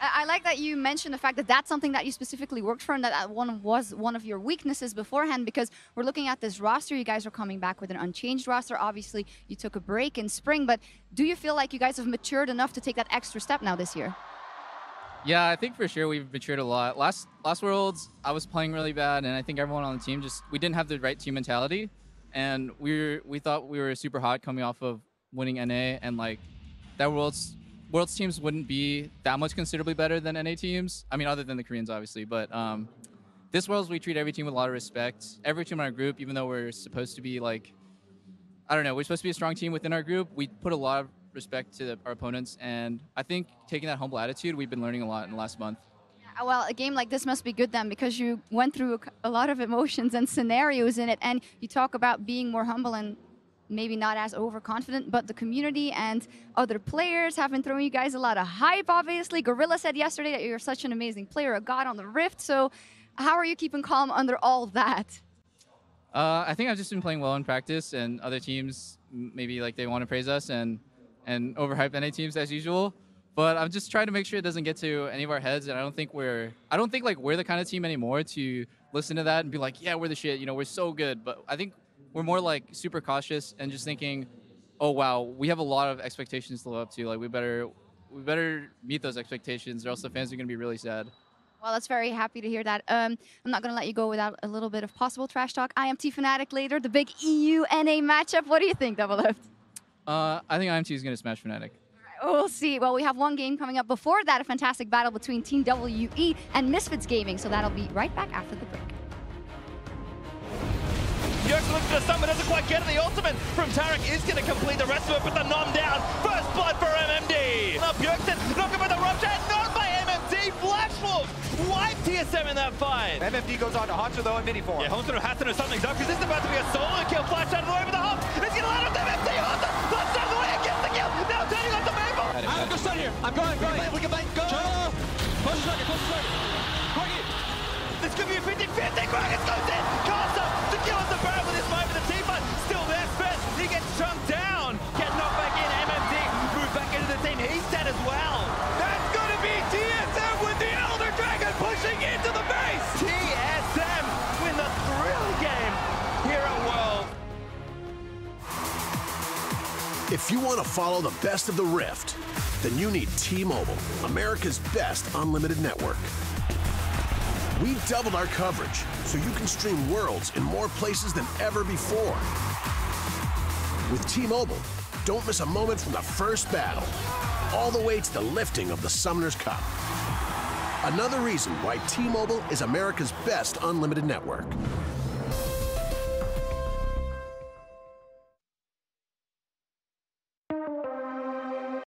I like that you mentioned the fact that that's something that you specifically worked for and that one was one of your weaknesses beforehand, because we're looking at this roster. You guys are coming back with an unchanged roster. Obviously, you took a break in spring, but do you feel like you guys have matured enough to take that extra step now this year? Yeah, I think for sure we've matured a lot. Last, last Worlds, I was playing really bad, and I think everyone on the team just, we didn't have the right team mentality, and we were, we thought we were super hot coming off of winning N A, and like that Worlds... Worlds teams wouldn't be that much considerably better than N A teams. I mean, other than the Koreans, obviously. But um, this Worlds, we treat every team with a lot of respect. Every team in our group, even though we're supposed to be like, I don't know, we're supposed to be a strong team within our group, we put a lot of respect to the, our opponents. And I think taking that humble attitude, we've been learning a lot in the last month. Well, a game like this must be good then, because you went through a lot of emotions and scenarios in it. And you talk about being more humble and maybe not as overconfident, but the community and other players have been throwing you guys a lot of hype, obviously. Gorilla said yesterday that you're such an amazing player, a god on the Rift. So how are you keeping calm under all that? Uh, I think I've just been playing well in practice, and other teams, maybe like they want to praise us and, and overhype N A teams as usual. But I'm just trying to make sure it doesn't get to any of our heads, and I don't think we're, I don't think like we're the kind of team anymore to listen to that and be like, yeah, we're the shit, you know, we're so good. But I think we're more like super cautious and just thinking, oh wow, we have a lot of expectations to live up to. Like we better, we better meet those expectations, or else the fans are going to be really sad. Well, that's very happy to hear that. Um, I'm not going to let you go without a little bit of possible trash talk. I M T Fnatic later, the big E U N A matchup. What do you think, Doublelift? Uh, I think I M T is going to smash Fnatic. We'll see. Well, we have one game coming up before that, a fantastic battle between Team W E and Misfits Gaming. So that'll be right back after the break. Bjergsen looks for the summit, doesn't quite get it. The ultimate from Taric is going to complete the rest of it, but the nom down. First blood for M M D. Now Bjergsen, knocked by the rupture, and not by M M D. Flash Wolves wiped T S M in that fight. M M D goes on to Hauntzer though in mini form. Yeah, Hauntzer has to know something's up, because this is about to be a solo kill. Flash out of the way with the hump. It's going to land up to M M D. Hauntzer, Flash out of the way, and gets the kill. Now turning up the Maple. I'm just on here. I'm going, going. We can bait, we can bait. Go. Close the target, close the target. Corki. This could be a fifty fifty. Gragas goes in. Karsa secures the barrel with his five for the team fight. Still there, first. He gets chunked down. Gets knocked back in. M M D moved back into the team. He's dead as well. That's going to be T S M with the Elder Dragon pushing into the base. T S M win the thrill game here at World. If you want to follow the best of the Rift, then you need T-Mobile, America's best unlimited network. We doubled our coverage so you can stream Worlds in more places than ever before. With T-Mobile, don't miss a moment from the first battle all the way to the lifting of the Summoner's Cup. Another reason why T-Mobile is America's best unlimited network.